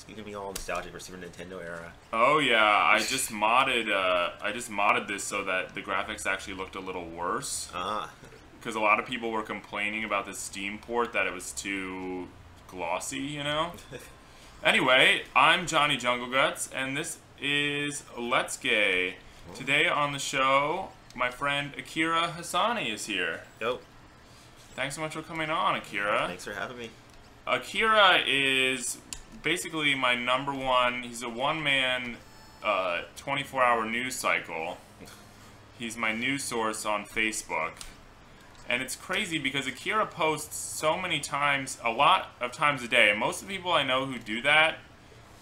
It's gonna be all nostalgic for Super Nintendo era. Oh yeah, I just modded this so that the graphics actually looked a little worse. Because a lot of people were complaining about the Steam port that it was too glossy, you know. Anyway, I'm Johnny Jungle Guts, and this is Let's Gay. Today on the show, my friend Akira Hasani is here. Yo. Thanks so much for coming on, Akira. Thanks for having me. Akira is basically my number one. He's a one-man, 24-hour news cycle. He's my news source on Facebook. And it's crazy because Akira posts so many times, a lot of times a day. And most of the people I know who do that,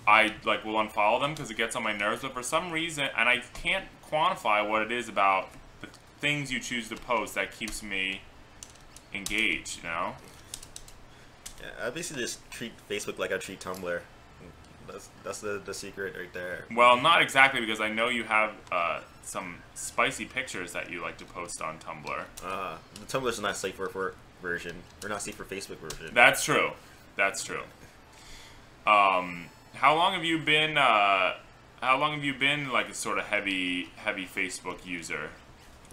I like will unfollow them because it gets on my nerves. But for some reason, and I can't quantify what it is about the things you choose to post that keeps me engaged, you know? Yeah, I basically just treat Facebook like I treat Tumblr. That's the secret right there. Well, not exactly, because I know you have some spicy pictures that you like to post on Tumblr. The Tumblr's not safe for version. We're not safe for Facebook version. That's true. That's true. How long have you been? Like a sort of heavy Facebook user?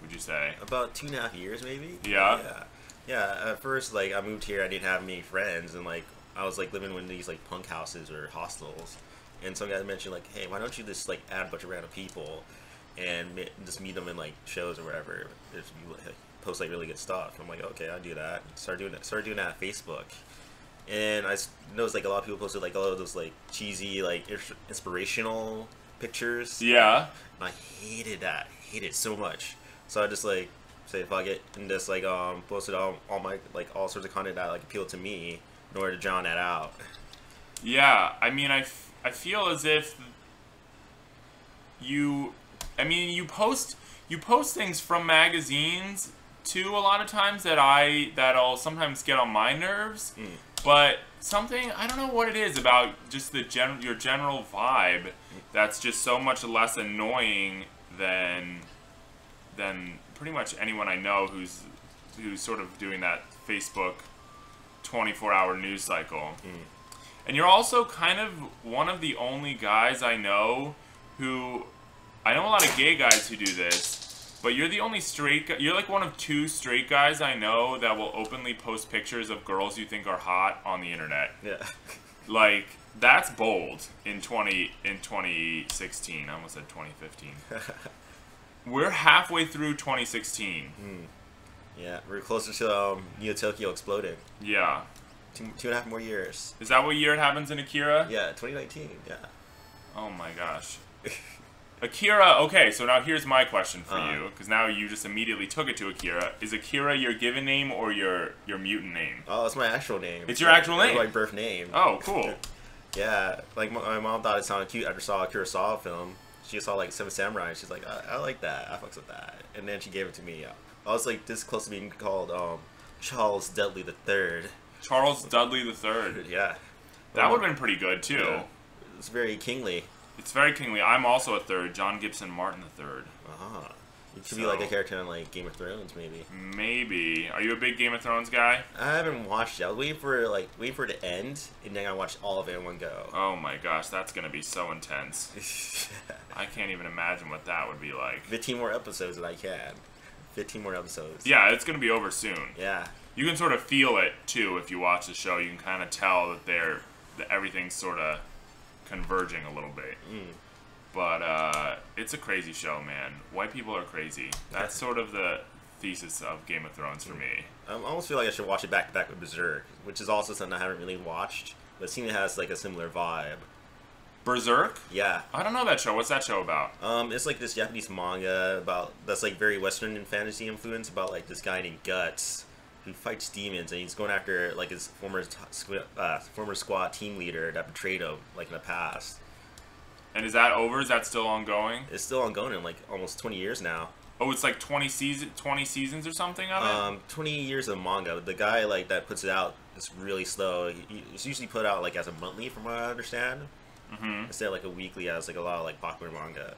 Would you say about 2.5 years, maybe? Yeah. Yeah. At first, like I moved here, I didn't have many friends, and like. I was like living in one of these like punk houses or hostels, and some guy mentioned like, "Hey, why don't you just like add a bunch of random people, and just meet them in like shows or whatever? If you post like really good stuff." I'm like, "Okay, I'll do that." Started doing that on Facebook, and I noticed like a lot of people posted like a lot of those like cheesy like inspirational pictures. Yeah, and I hated that. Hated it so much. So I just like say fuck it and just like posted all my like all sorts of content that like appealed to me. In order to drown that out. Yeah, I mean, I feel as if you post things from magazines too a lot of times that'll sometimes get on my nerves. Mm. But something I don't know what it is about just the your general vibe that's just so much less annoying than pretty much anyone I know who's sort of doing that Facebook 24-hour news cycle. Mm. And you're also kind of one of the only guys I know who... I know a lot of gay guys who do this, but you're the only straight guy... You're like one of two straight guys I know that will openly post pictures of girls you think are hot on the internet. Yeah. Like, that's bold in 2016. I almost said 2015. We're halfway through 2016. Mm. Yeah, we're closer to Neo Tokyo exploding. Yeah. Two and a half more years. Is that what year it happens in Akira? Yeah, 2019, yeah. Oh my gosh. Akira, okay, so now here's my question for you, because now you just immediately took it to Akira. Is Akira your given name or your mutant name? Oh, it's my actual name. It's your actual name? My birth name. Oh, cool. Yeah, like my mom thought it sounded cute after saw a Kurosawa film. She saw like Seven Samurai, and she's like, I like that, I fucks with that. And then she gave it to me, yeah. I was like this close to being called Charles Dudley the Third. Charles Dudley the Third. Yeah, that would have been pretty good too. Yeah. It's very kingly. It's very kingly. I'm also a third, John Gibson Martin the Third. Ah, you could be like a character in like Game of Thrones, maybe. Maybe. Are you a big Game of Thrones guy? I haven't watched it. I was waiting for it to end, and then I watched all of it in one go. Oh my gosh, that's gonna be so intense. I can't even imagine what that would be like. 15 more episodes that I can. 15 more episodes. Yeah, it's going to be over soon. Yeah. You can sort of feel it, too, if you watch the show. You can kind of tell that everything's sort of converging a little bit. Mm. But it's a crazy show, man. White people are crazy. That's sort of the thesis of Game of Thrones for me. I almost feel like I should watch it back-to-back with Berserk, which is also something I haven't really watched, but it seems it has like a similar vibe. Berserk? Yeah. I don't know that show. What's that show about? It's like this Japanese manga that's like very Western and fantasy influence about like this guy named Guts who fights demons and he's going after like his former squad team leader that betrayed him like in the past. And is that over? Is that still ongoing? It's still ongoing in like almost 20 years now. Oh, it's like 20 seasons or something of it? 20 years of manga. The guy like that puts it out is really slow. It's usually put out like as a monthly from what I understand. Mm-hmm. Instead of like a weekly as like a lot of like popular manga.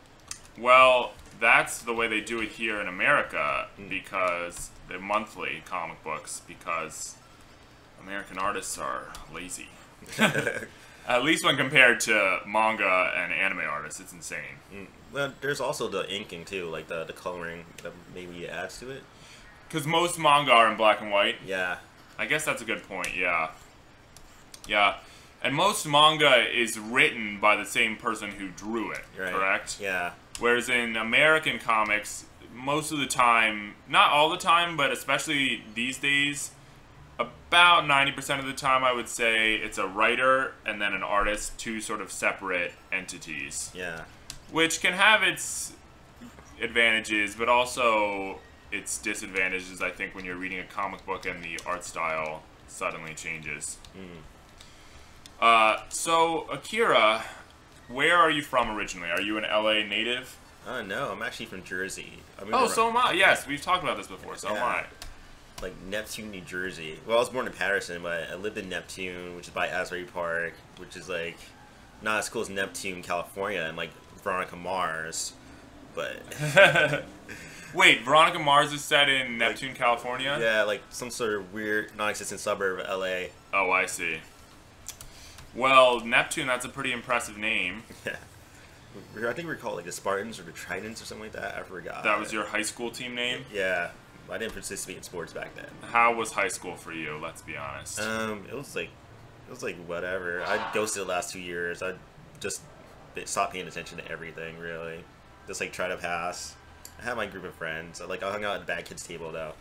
Well, that's the way they do it here in America because they're monthly comic books because American artists are lazy. At least when compared to manga and anime artists, it's insane. Mm. Well, there's also the inking too, like the coloring that maybe adds to it. Because most manga are in black and white. Yeah. I guess that's a good point, yeah. Yeah. And most manga is written by the same person who drew it, right. Correct? Yeah. Whereas in American comics, most of the time, not all the time, but especially these days, about 90% of the time I would say it's a writer and then an artist, two sort of separate entities. Yeah. Which can have its advantages, but also its disadvantages, I think, when you're reading a comic book and the art style suddenly changes. Mm. So, Akira, where are you from originally? Are you an LA native? No, I'm actually from Jersey. Oh, so am I. Yes, we've talked about this before, so yeah. Am I. Like, Neptune, New Jersey. Well, I was born in Patterson, but I lived in Neptune, which is by Asbury Park, which is, like, not as cool as Neptune, California, and, like, Veronica Mars, but... Wait, Veronica Mars is set in Neptune, like, California? Yeah, like, some sort of weird, non-existent suburb of LA. Oh, I see. Well, Neptune, that's a pretty impressive name. Yeah. I think we call it, like, the Spartans or the Tridents or something like that. I forgot. That was your high school team name? Yeah. I didn't participate in sports back then. How was high school for you, let's be honest? It was like whatever. I ghosted the last 2 years. I just stopped paying attention to everything, really. Just, like, try to pass. I had my group of friends. I hung out at the bad kids table, though.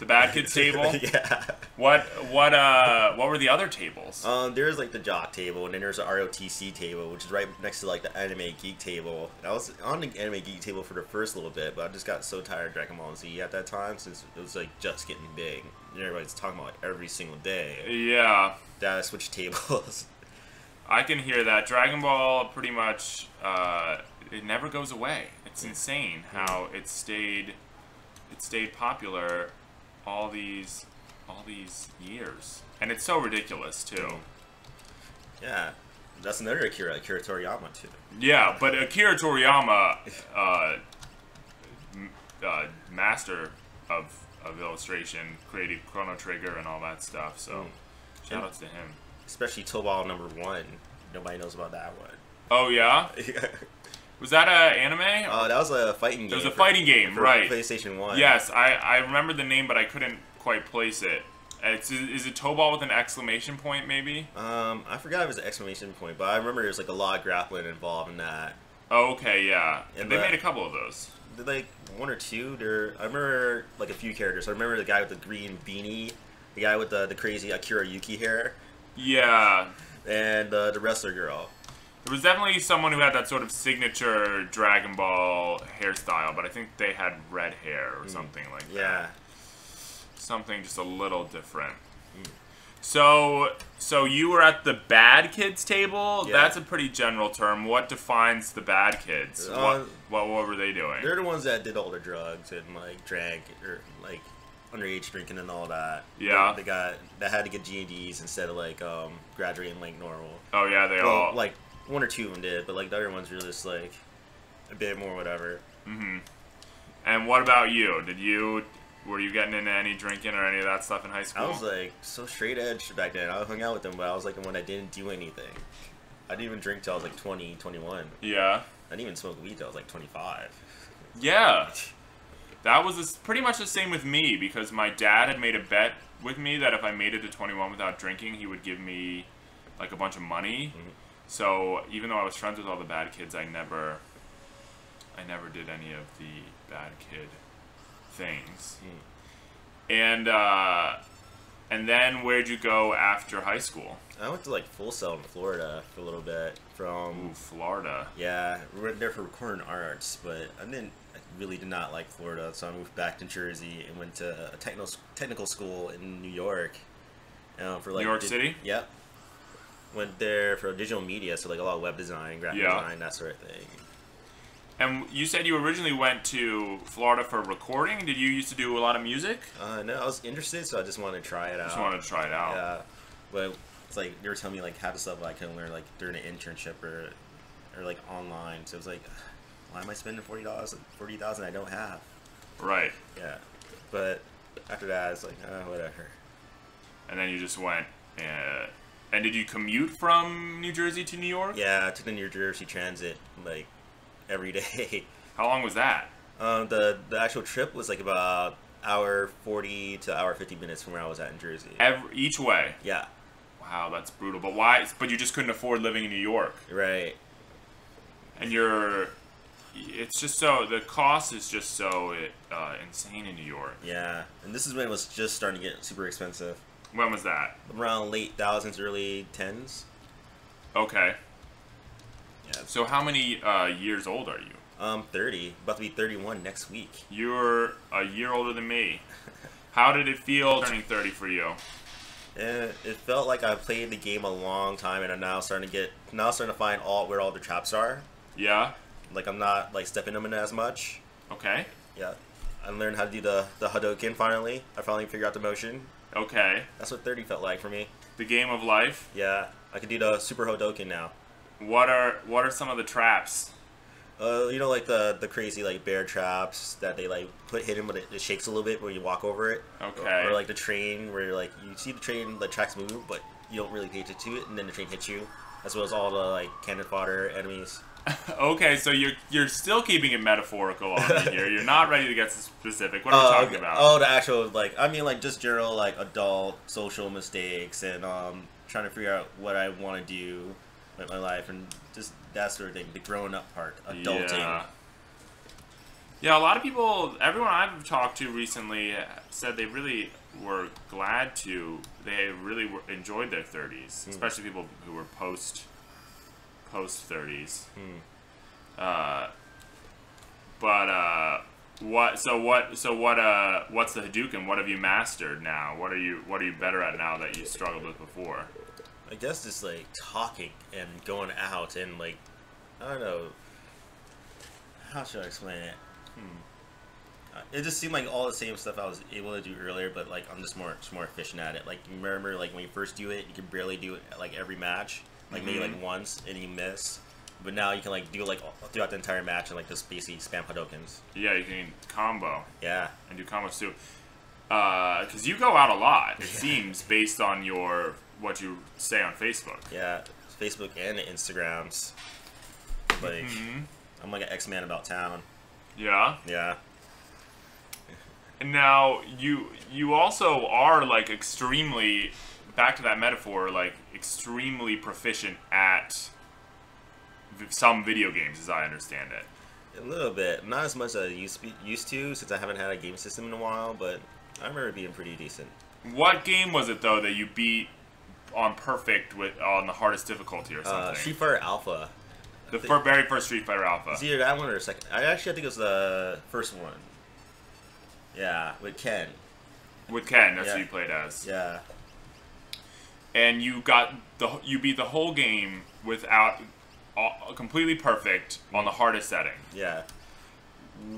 The bad kids table? Yeah. What were the other tables? There's, like, the jock table, and then there's the ROTC table, which is right next to, like, the anime geek table. And I was on the anime geek table for the first little bit, but I just got so tired of Dragon Ball Z at that time, since it was, like, just getting big. And everybody's talking about it every single day. Yeah. That I switched tables. I can hear that. Dragon Ball pretty much, it never goes away. It's insane how it stayed popular all these years, and it's so ridiculous too. Yeah, that's another Akira Toriyama too. Yeah, but Akira Toriyama, master of illustration, created Chrono Trigger and all that stuff. So shout outs to him, especially Tobal Number 1. Nobody knows about that one. Oh yeah. Was that an anime? Oh, that was a fighting game. It was a fighting game, right. PlayStation 1. Yes, I remember the name, but I couldn't quite place it. Is it Tobal with an exclamation point, maybe? I forgot it was an exclamation point, but I remember there was, like, a lot of grappling involved in that. Oh, okay, yeah. And they made a couple of those. Like, one or two. I remember, like, a few characters. I remember the guy with the green beanie, the guy with the crazy Akira Yuki hair. Yeah. And the wrestler girl. There was definitely someone who had that sort of signature Dragon Ball hairstyle, but I think they had red hair or something like that. Yeah. Something just a little different. Mm. So you were at the bad kids table? Yeah. That's a pretty general term. What defines the bad kids? What were they doing? They're the ones that did all the drugs and, like, drank or, like, underage drinking and all that. Yeah. They got that had to get GEDs instead of, like, graduating, like, normal. Oh yeah, one or two of them did, but, like, the other ones were just, like, a bit more whatever. Mm-hmm. And what about you? Were you getting into any drinking or any of that stuff in high school? I was, like, so straight edge back then. I hung out with them, but I was, like, the one that didn't do anything. I didn't even drink till I was, like, 20, 21. Yeah. I didn't even smoke weed till I was, like, 25. Yeah. That was pretty much the same with me, because my dad had made a bet with me that if I made it to 21 without drinking, he would give me, like, a bunch of money. Mm-hmm. So even though I was friends with all the bad kids, I never did any of the bad kid things. Mm. And then where'd you go after high school? I went to, like, Full Sail in Florida for a little bit. From Ooh, Florida. Yeah, we went there for recording arts, but I really did not like Florida, so I moved back to Jersey and went to a technical school in New York. For, like, New York City. Yep. Went there for digital media, so, like, a lot of web design, graphic design, that sort of thing. And you said you originally went to Florida for recording. Did you used to do a lot of music? No, I was interested, so I just wanted to try it out. Yeah, but it's like they were telling me, like, half the stuff I couldn't learn, like, during an internship or like online. So it was like, why am I spending $40,000 I don't have? Right. Yeah, but after that, it's like whatever. And then you just went And did you commute from New Jersey to New York? Yeah, I took the New Jersey Transit, like, every day. How long was that? The actual trip was, like, about hour 40 to hour 50 minutes from where I was at in Jersey. Each way? Yeah. Wow, that's brutal. But why? But you just couldn't afford living in New York. Right. And you're... It's just so... The cost is just so insane in New York. Yeah. And this is when it was just starting to get super expensive. When was that? Around late thousands, early tens. Okay. Yeah. So how many years old are you? 30. About to be 31 next week. You're a year older than me. How did it feel turning 30 for you? It felt like I played the game a long time, and I'm now starting to find where all the traps are. Yeah. Like I'm not like stepping them in as much. Okay. Yeah. I learned how to do the Hadouken finally. I finally figured out the motion. Okay. That's what 30 felt like for me. The game of life? Yeah. I could do the Super Hadouken now. What are some of the traps? You know, like the crazy like bear traps that they like put hidden, but it shakes a little bit when you walk over it. Okay. Or like the train where you're like you see the train, the tracks move, but you don't really pay attention to it, and then the train hits you. As well as all the like cannon fodder enemies. Okay, so you're still keeping it metaphorical on here. You're not ready to get specific. What are we talking about? Oh, the actual like I mean like just general like adult social mistakes and trying to figure out what I want to do with my life and just that sort of thing. The growing up part, adulting. Yeah. Yeah, a lot of people, everyone I've talked to recently said they really were glad to. They really enjoyed their 30s, especially people who were post 30s. What's the Hadouken? What have you mastered now? What are you better at now that you struggled with before? I guess just like talking and going out and like I don't know how should I explain it. It just seemed like all the same stuff I was able to do earlier, but like I'm just more efficient at it. Like you remember, like when you first do it, you can barely do it like every match, like maybe like once and you miss. But now you can like do like all throughout the entire match and like just basically spam Hadoukens. Yeah, you can combo. Yeah, and do combos too. Because you go out a lot. It seems based on what you say on Facebook. Yeah, Facebook and Instagrams. Like I'm like an X-Man about town. Yeah. Yeah. Now you also are like extremely, back to that metaphor, like extremely proficient at some video games, as I understand it. A little bit, not as much as I used to, since I haven't had a game system in a while. But I remember being pretty decent. What game was it though that you beat on perfect with on the hardest difficulty or something? Street Fighter Alpha. The very first Street Fighter Alpha. It's either that one or the second. I think it was the first one. Yeah, with Ken. With Ken, that's who you played as. Yeah. And you you beat the whole game without completely perfect on the hardest setting. Yeah.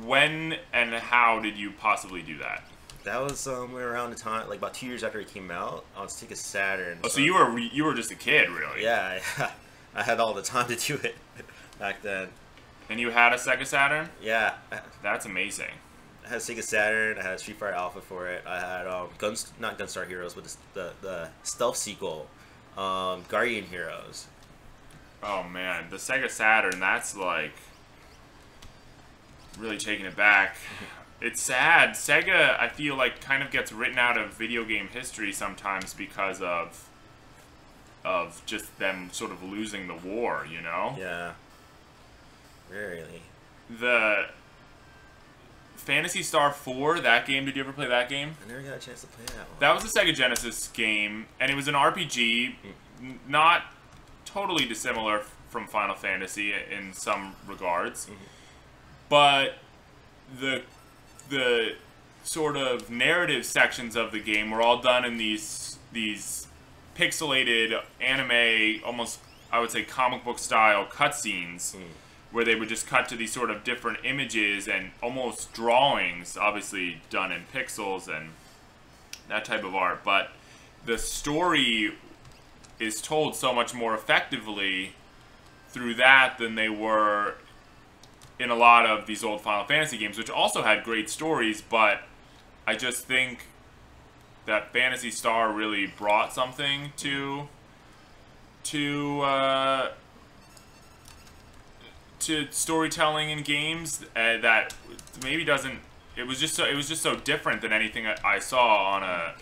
When and how did you possibly do that? That was around the time, like about 2 years after it came out on Sega Saturn. Oh, so you were just a kid, really? Yeah, I had all the time to do it back then. And you had a Sega Saturn? Yeah. That's amazing. I had Sega Saturn. I had Street Fighter Alpha for it. I had not Gunstar Heroes, but the stealth sequel, Guardian Heroes. Oh man, the Sega Saturn. That's like really taking it back. It's sad. Sega, I feel like, kind of gets written out of video game history sometimes because of just them sort of losing the war. You know? Yeah. Really. The Phantasy Star IV, that game, did you ever play that game? I never got a chance to play that one. That was a Sega Genesis game, and it was an RPG, not totally dissimilar from Final Fantasy in some regards, but the sort of narrative sections of the game were all done in these pixelated anime, almost, I would say, comic book style cutscenes, where they would just cut to these sort of different images and almost drawings, obviously done in pixels and that type of art. But the story is told so much more effectively through that than they were in a lot of these old Final Fantasy games, which also had great stories, but I just think that Phantasy Star really brought something to to storytelling in games that maybe doesn't. It was just so different than anything I saw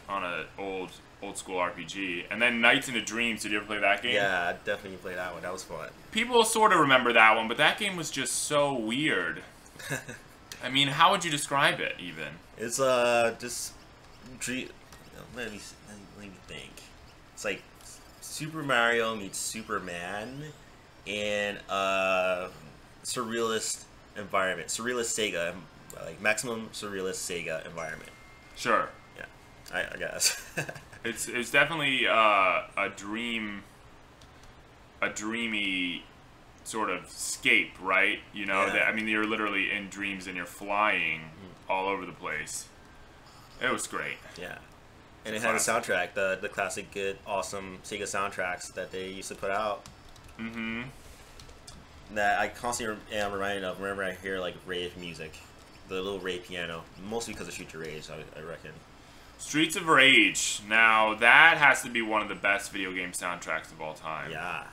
on an old school RPG. And then NiGHTS into Dreams. Did you ever play that game? Yeah, I definitely played that one. That was fun. People sort of remember that one, but that game was just so weird. I mean, how would you describe it? Even it's just let me think. It's like Super Mario meets Superman in a surrealist environment, surrealist Sega, like maximum surrealist Sega environment. Sure. Yeah, I guess. it's definitely a dreamy sort of scape, right? You know, yeah. I mean, you're literally in dreams and you're flying all over the place. It was great. Yeah. And it had a soundtrack, the classic good, awesome Sega soundtracks that they used to put out. Mm-hmm. That I constantly am reminded of whenever I hear, like, rave music. The little rave piano. Mostly because of Future Rage, I reckon. Streets of Rage. Now, that has to be one of the best video game soundtracks of all time. Yeah.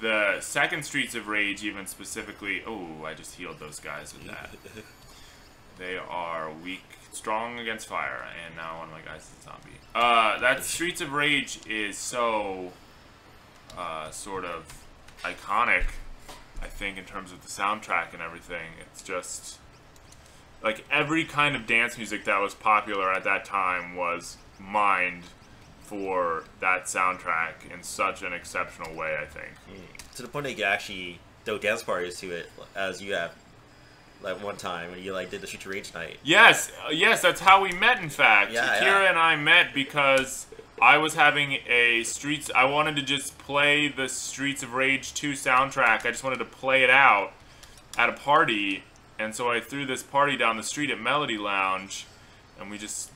The second Streets of Rage, even specifically... Oh, I just healed those guys with that. They are weak, strong against fire, and now one of my guys is a zombie. That Streets of Rage is so sort of iconic, I think, in terms of the soundtrack and everything. It's just like every kind of dance music that was popular at that time was mined for that soundtrack in such an exceptional way, I think. To the point that you could actually throw dance parties to it, as you have. Like one time when you like did the Streets of Rage night. Yes, yes, that's how we met. In fact, yeah, Akira and I met because I was having a Streets. I wanted to just play the Streets of Rage 2 soundtrack. I just wanted to play it out at a party, and so I threw this party down the street at Melody Lounge, and we just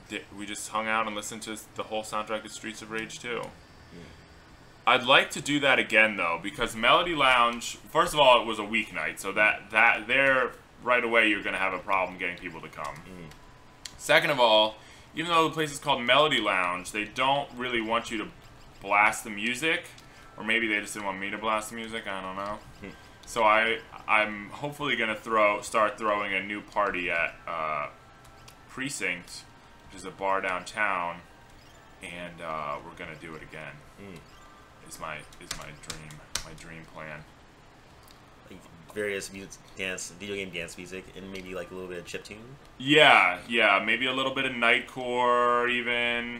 hung out and listened to the whole soundtrack of Streets of Rage 2. I'd like to do that again though, because Melody Lounge. First of all, it was a weeknight, so that there. Right away, you're going to have a problem getting people to come. Second of all, even though the place is called Melody Lounge, they don't really want you to blast the music, or maybe they just didn't want me to blast the music. I don't know. So I'm hopefully going to start throwing a new party at Precinct, which is a bar downtown, and we're going to do it again. Is my dream, plan. Various video game dance music, and maybe like a little bit of chiptune. Yeah, yeah, maybe a little bit of nightcore, even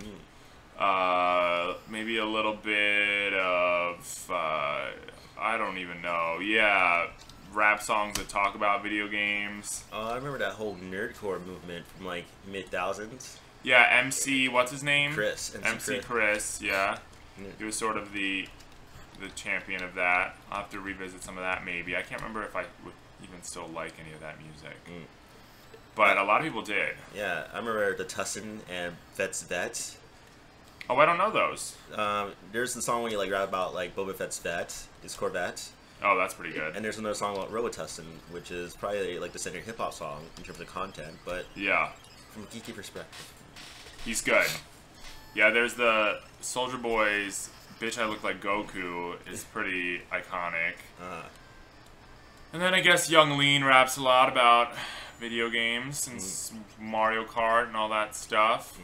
maybe a little bit of I don't even know. Yeah, rap songs that talk about video games. I remember that whole nerdcore movement from like mid-2000s. Yeah, MC, what's his name? Chris. MC Chris. Yeah, he was sort of the champion of that. I'll have to revisit some of that maybe. I can't remember if I would even still like any of that music. But a lot of people did. Yeah, I remember the Tussin and Fett's Vet. Oh, I don't know those. There's the song where you like rap about like Boba Fett's Vet, his Corvette. Oh, that's pretty good. And there's another song about Robotussin, which is probably like the center hip hop song in terms of content, but yeah, from a geeky perspective. He's good. Yeah, there's the Soulja Boy's Bitch, I Look Like Goku is pretty iconic. And then I guess Yung Lean raps a lot about video games and Mario Kart and all that stuff.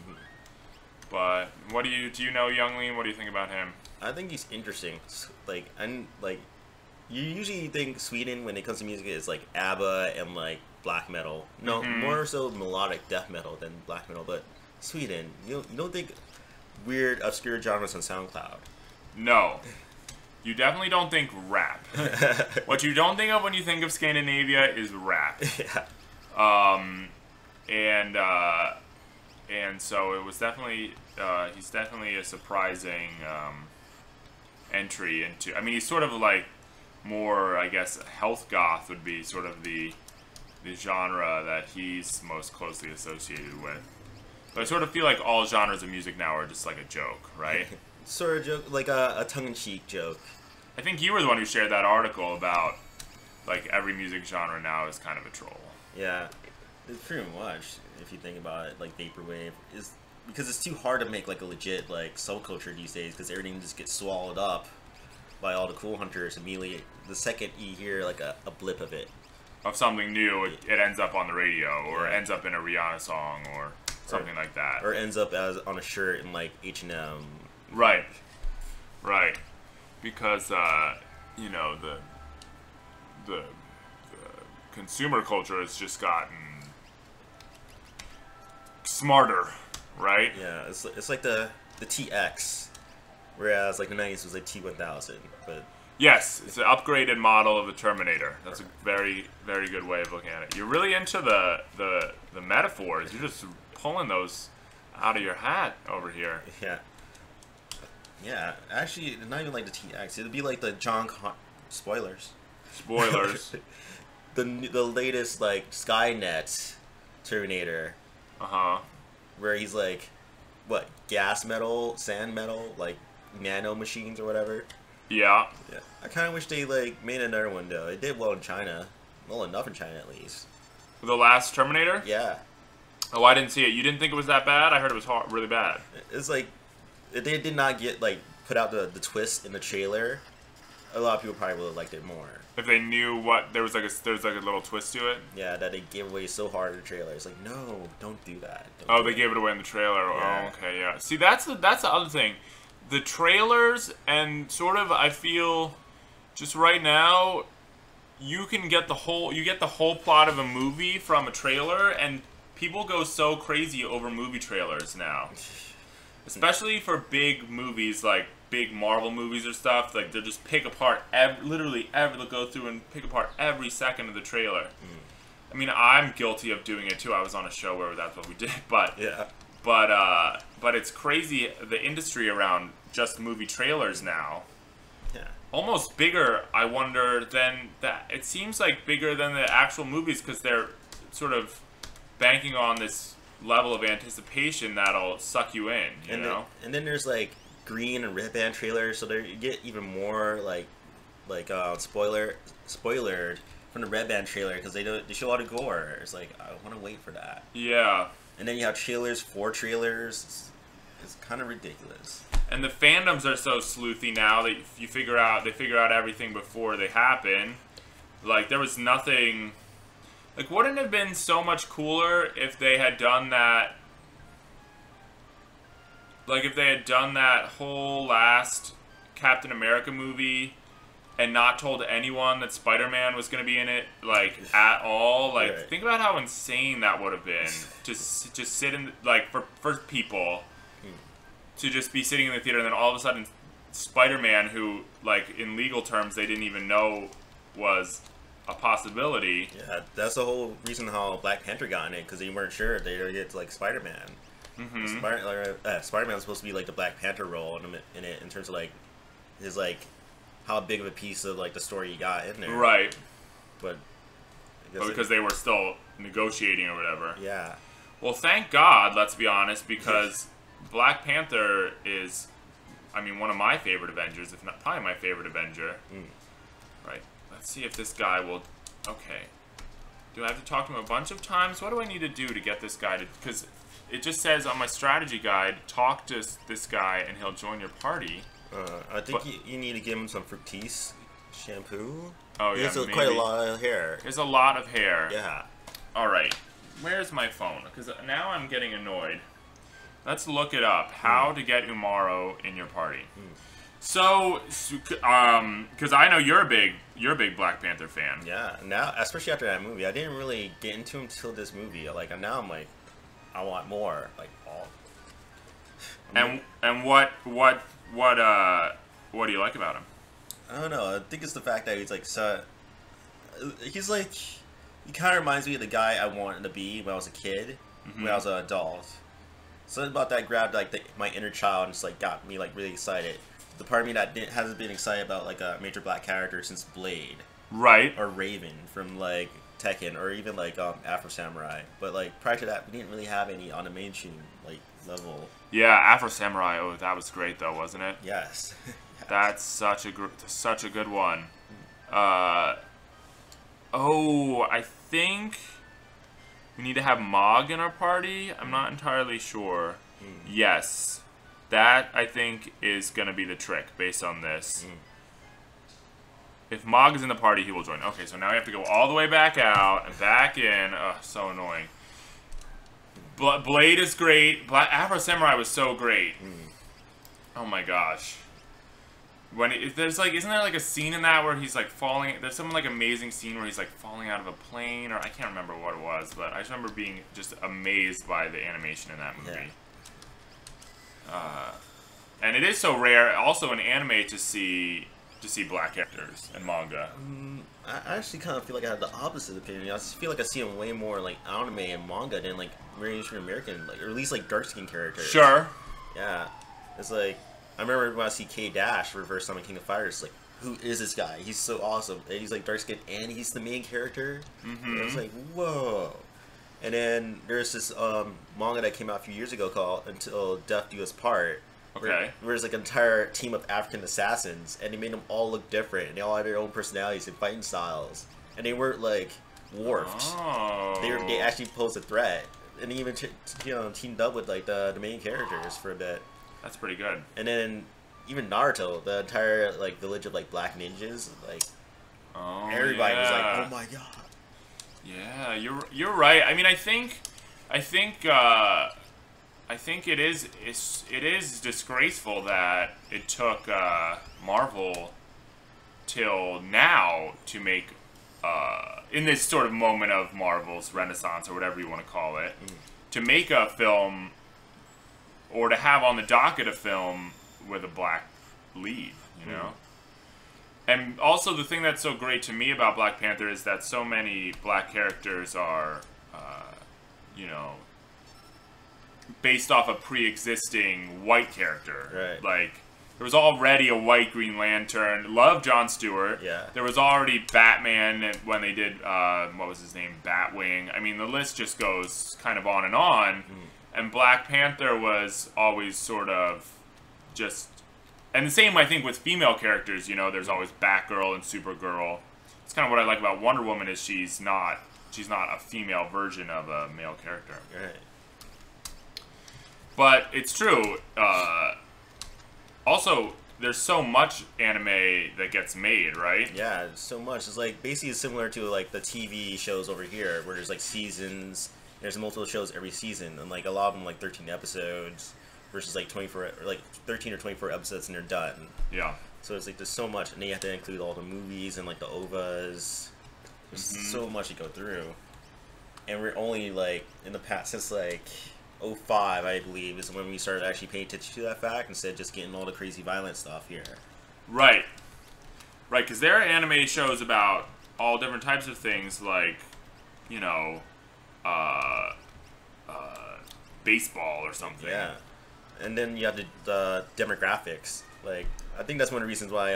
But what do you know Yung Lean? What do you think about him? I think he's interesting. Like, and like, you usually think Sweden when it comes to music is like ABBA and like black metal. No, more so melodic death metal than black metal. But Sweden, you don't think weird obscure genres on SoundCloud. No. You definitely don't think rap. What you don't think of when you think of Scandinavia is rap. Yeah. And so it was definitely, he's definitely a surprising entry into, I mean, he's sort of like more, I guess, health goth would be sort of the genre that he's most closely associated with. But I sort of feel like all genres of music now are just like a joke, right? Sort of joke, like a tongue-in-cheek joke. I think you were the one who shared that article about, like, every music genre now is kind of a troll. Yeah, it's pretty much, if you think about it, like, vaporwave is, because it's too hard to make, like, a legit, like, subculture these days, because everything just gets swallowed up by all the cool hunters, immediately the second you hear like a blip of it, of something new, it ends up on the radio, or it ends up in a Rihanna song, or something like that, or ends up as on a shirt in like H&M. Right, right, because you know, the consumer culture has just gotten smarter, right? Yeah, it's like the TX, whereas like the 90s was like T1000, but yes, it's an upgraded model of the Terminator. That's a very, very good way of looking at it. You're really into the metaphors. You're just pulling those out of your hat over here. Yeah. Yeah, actually, not even like the TX. It'd be like the John Con... Spoilers. Spoilers. the latest, like, Skynet Terminator. Uh-huh. Where he's like, what, gas metal, sand metal, like, nano machines or whatever. Yeah. Yeah. I kind of wish they, like, made another one, though. It did well in China. Well enough in China, at least. The last Terminator? Yeah. Oh, I didn't see it. You didn't think it was that bad? I heard it was really bad. It's like, they did not get, like, put out the twist in the trailer. A lot of people probably would have liked it more. If they knew what, there was like a little twist to it? Yeah, that they gave away so hard in the trailer. It's like, no, don't do that. Don't they gave it away in the trailer. Yeah. Oh, okay, yeah. See, that's the other thing. The trailers and sort of, I feel, just right now, you get the whole plot of a movie from a trailer, and people go so crazy over movie trailers now, especially for big movies like big Marvel movies or stuff. Like they'll just pick apart literally go through and pick apart every second of the trailer. I mean, I'm guilty of doing it too. I was on a show where that's what we did, but yeah. But it's crazy, the industry around just movie trailers now. Yeah. Almost bigger, I wonder, than that. It seems like bigger than the actual movies, because they're sort of banking on this level of anticipation that'll suck you in, you know? And then there's, like, green and red band trailers, so you get even more, like spoilered from the red band trailer, because they show all the gore. It's like, I want to wait for that. Yeah. And then you have trailers for trailers. It's kind of ridiculous. And the fandoms are so sleuthy now that they figure out everything before they happen. Like, there was nothing... Like, wouldn't it have been so much cooler if they had done that... Like, if they had done that whole last Captain America movie and not told anyone that Spider-Man was going to be in it, like, at all. Like, right. Think about how insane that would have been. Just sit in, like, for people to just be sitting in the theater, and then all of a sudden Spider-Man, who, like, in legal terms they didn't even know was a possibility. Yeah, that's the whole reason how Black Panther got in it, because they weren't sure if they were going to get, like, Spider-Man. Mm-hmm. Spider-Man was supposed to be, like, the Black Panther role in it, in terms of, like, his, like... how big of a piece of, like, the story you got in there. Right. But... because they were still negotiating or whatever. Yeah. Well, thank God, let's be honest, because Black Panther is, I mean, one of my favorite Avengers, if not probably my favorite Avenger. Right. Let's see if this guy will... Okay. Do I have to talk to him a bunch of times? What do I need to do to get this guy to... Because it just says on my strategy guide, talk to this guy and he'll join your party. I think you need to give him some Fructis shampoo. Oh, yeah, maybe. There's quite a lot of hair. There's a lot of hair. Yeah. All right. Where's my phone? Because now I'm getting annoyed. Let's look it up. How to get Umaro in your party. So, because I know you're a big Black Panther fan. Yeah. Now, especially after that movie, I didn't really get into him until this movie. Like, now I'm like, I want more. Like, all. And what do you like about him? I don't know. I think it's the fact that he's like so. He's like, he kind of reminds me of the guy I wanted to be when I was a kid, when I was an adult. Something about that grabbed like my inner child and just like got me like really excited. The part of me that hasn't been excited about like a major black character since Blade, right? Or Raven from like Tekken, or even like Afro Samurai. But like prior to that, we didn't really have any on the mainstream like level. Yeah, Afro Samurai. Oh, that was great, though, wasn't it? Yes. That's such a good one. Oh, I think we need to have Mog in our party. I'm not entirely sure. Yes, that I think is gonna be the trick based on this. If Mog is in the party, he will join. Okay, so now we have to go all the way back out and back in. Ugh, so annoying. Blade is great. Afro Samurai was so great. Oh my gosh. When there's like, isn't there like a scene in that where he's like falling? There's some like amazing scene where he's like falling out of a plane, or I can't remember what it was, but I just remember being just amazed by the animation in that movie. Yeah. And it is so rare, also in anime, to see black actors in manga. I actually kind of feel like I have the opposite opinion. I just feel like I see them way more like anime and manga than like mainstream American, like, or at least like dark skin characters. Sure. Yeah, it's like. I remember when I see K-Dash reverse summon King of Fighters, like, who is this guy? He's so awesome. And he's, like, dark-skinned, and he's the main character. And I was like, whoa. And then there's this manga that came out a few years ago called Until Death Do Us Part. Okay. Where there's, like, an entire team of African assassins, and they made them all look different. And they all had their own personalities and fighting styles. And they weren't, like, warped. Oh. They actually posed a threat. And they even teamed up with, like, the main characters for a bit. That's pretty good. And then even Naruto, the entire like village of like black ninjas, like everybody was like, "Oh my god." Yeah, you're right. I mean, I think it is disgraceful that it took Marvel till now to make in this sort of moment of Marvel's renaissance or whatever you want to call it to make a film. Or to have on the docket a film with a black lead, you know? And also the thing that's so great to me about Black Panther is that so many black characters are, you know, based off a pre-existing white character. Right. Like, there was already a white Green Lantern. Love Jon Stewart. Yeah. There was already Batman when they did, what was his name? Batwing. I mean, the list just goes kind of on and on. And Black Panther was always sort of just... And the same, I think, with female characters, you know, there's always Batgirl and Supergirl. It's kind of what I like about Wonder Woman is she's not a female version of a male character. Right. But it's true. Also, there's so much anime that gets made, right? Yeah, so much. It's like basically similar to like the TV shows over here where there's like seasons... There's multiple shows every season, and like a lot of them, like 13 episodes, versus like 24, or like 13 or 24 episodes, and they're done. Yeah. So it's like there's so much, and then you have to include all the movies and like the OVAs. There's so much to go through, and we're only like in the past since like 2005, I believe, is when we started actually paying attention to that fact instead of just getting all the crazy violent stuff here. Right. Right, because there are anime shows about all different types of things, like you know. Baseball or something. Yeah, and then you have the demographics. Like, I think that's one of the reasons why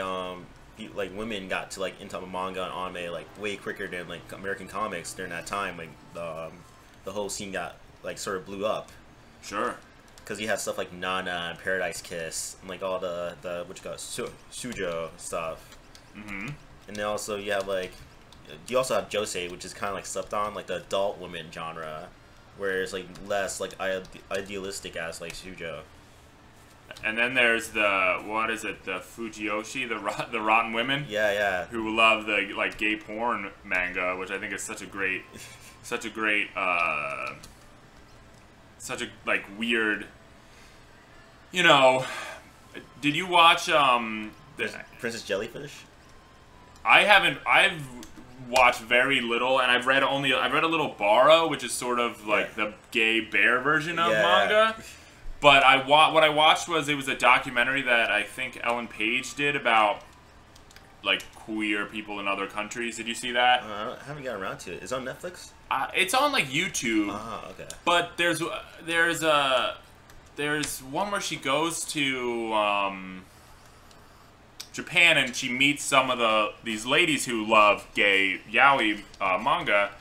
like women got to like into manga and anime like way quicker than like American comics during that time. Like the whole scene got like sort of blew up. Sure. Because you have stuff like Nana and Paradise Kiss and like all the what you call Sujo stuff. And then also you have like. You also have Josei, which is kind of like slept on, like the adult women genre, where it's like less like idealistic as like Shujo. And then there's the what is it, the Fujiyoshi, the rotten women. Yeah, yeah. Who love the like gay porn manga, which I think is such a great, such a like weird. You know, did you watch Princess Jellyfish? I haven't. I've watched very little, and I've read a little Baro, which is sort of like the gay bear version of manga. But what I watched was it was a documentary that I think Ellen Page did about like queer people in other countries. Did you see that? I haven't gotten around to it. It's on Netflix. It's on like YouTube. Oh, okay. But there's one where she goes to. Japan, and she meets some of these ladies who love gay yaoi manga,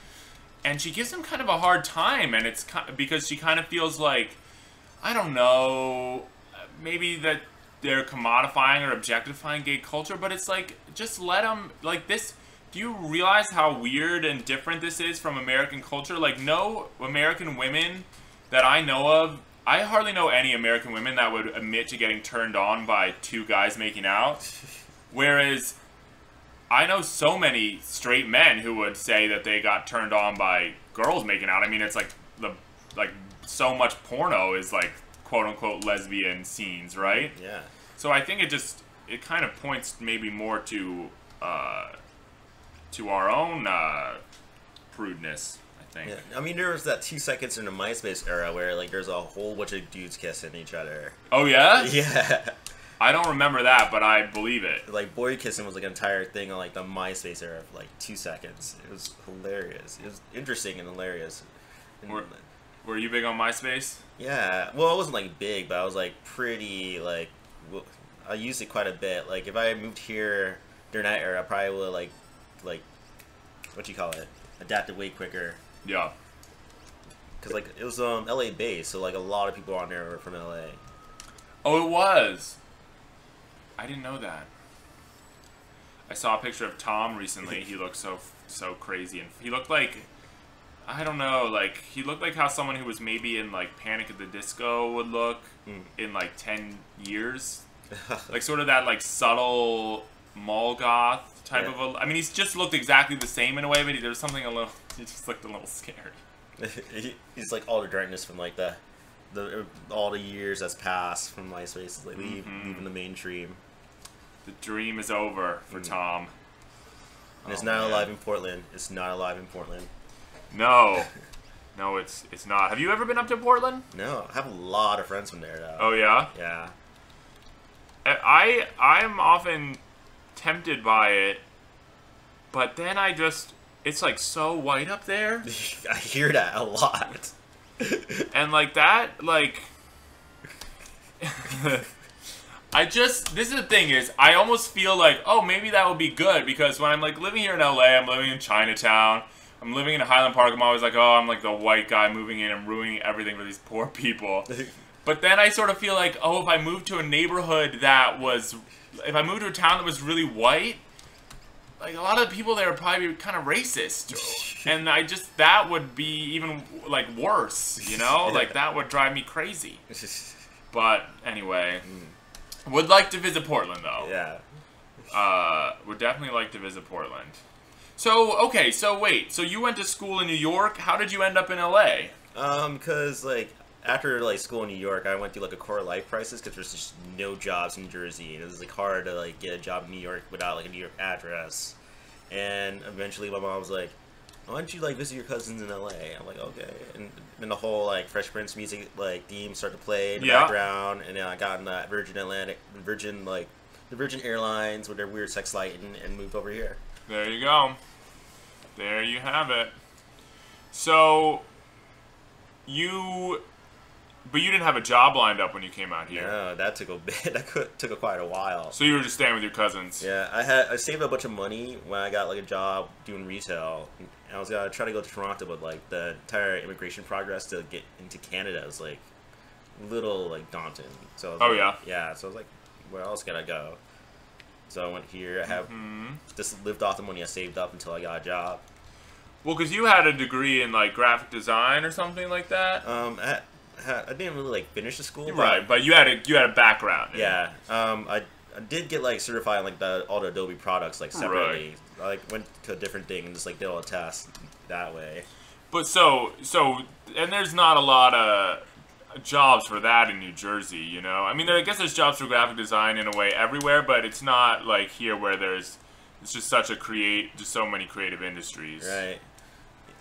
and she gives them kind of a hard time, and it's kind of, because she kind of feels like, I don't know, maybe that they're commodifying or objectifying gay culture, but it's like, just let them, like this, do you realize how weird and different this is from American culture? Like, no American women that I know of, I hardly know any American women that would admit to getting turned on by two guys making out. Whereas I know so many straight men who would say that they got turned on by girls making out. I mean, it's like so much porno is like quote unquote lesbian scenes, right? Yeah. So I think it just kind of points maybe more to our own prudeness. Yeah. I mean, there was that 2 seconds in the MySpace era where, like, there's a whole bunch of dudes kissing each other. Oh, yeah? Yeah. I don't remember that, but I believe it. Like, boy kissing was, like, an entire thing on, like, the MySpace era for, like, 2 seconds. It was hilarious. It was interesting and hilarious. And were you big on MySpace? Yeah. Well, I wasn't, like, big, but I was, like, pretty, like, I used it quite a bit. Like, if I moved here during that era, I probably would, like, what do you call it? Adapted way quicker. Yeah. Because, like, it was LA-based, so, like, a lot of people on there were from LA. Oh, it was. I didn't know that. I saw a picture of Tom recently. He looked so crazy. And he looked like, I don't know, like, he looked like how someone who was maybe in, like, Panic at the Disco would look in, like, 10 years. Like, sort of that, like, subtle mall goth type of a... I mean, he's just looked exactly the same in a way, but there's something a little... He just looked a little scary. He's like all the darkness from like the all the years that's passed from MySpace is like leaving the mainstream. The dream is over for Tom. And it's not alive in Portland. It's not alive in Portland. No, no, it's not. Have you ever been up to Portland? No, I have a lot of friends from there though. Oh yeah. Yeah. I'm often tempted by it, but then I just. It's, like, so white up there. I hear that a lot. And, like, that, like... I just... This is the thing is, I almost feel like, oh, maybe that would be good. Because when I'm, like, living here in L.A., I'm living in Chinatown. I'm living in Highland Park. I'm always like, oh, I'm, like, the white guy moving in and ruining everything for these poor people. But then I sort of feel like, oh, if I moved to a neighborhood that was... If I moved to a town that was really white... Like, a lot of the people there would probably be kind of racist. And I just, that would be even, like, worse, you know? Yeah. Like, that would drive me crazy. But, anyway. Would like to visit Portland, though. Yeah. Would definitely like to visit Portland. So, okay, so wait. So, you went to school in New York. How did you end up in L.A.? Because, like, after, like, school in New York, I went through, like, a core life crisis because there's just no jobs in New Jersey. And it was, like, hard to, like, get a job in New York without, like, a New York address. And eventually my mom was like, why don't you, like, visit your cousins in L.A.? I'm like, okay. And then the whole, like, Fresh Prince music, like, theme started to play in the background. And then I got in that Virgin Atlantic, the Virgin Airlines with their weird sex lighting and moved over here. There you go. There you have it. So, you... But you didn't have a job lined up when you came out here. No, that took a bit. That took quite a while. So you were just staying with your cousins. Yeah, I saved a bunch of money when I got like a job doing retail. And I was gonna try to go to Toronto, but like the entire immigration progress to get into Canada was like a little like daunting. So I was so I was like, where else can I go? So I went here. I have just lived off the money I saved up until I got a job. Well, because you had a degree in like graphic design or something like that. I didn't really like finish the school, right? But you had a background. Yeah, I did get like certified in, like all the Adobe products like separately. Right. I like went to a different thing and just like did all the tests that way. But so and there's not a lot of jobs for that in New Jersey, you know. I mean, I guess there's jobs for graphic design in a way everywhere, but it's not like here where it's just such a just so many creative industries, right?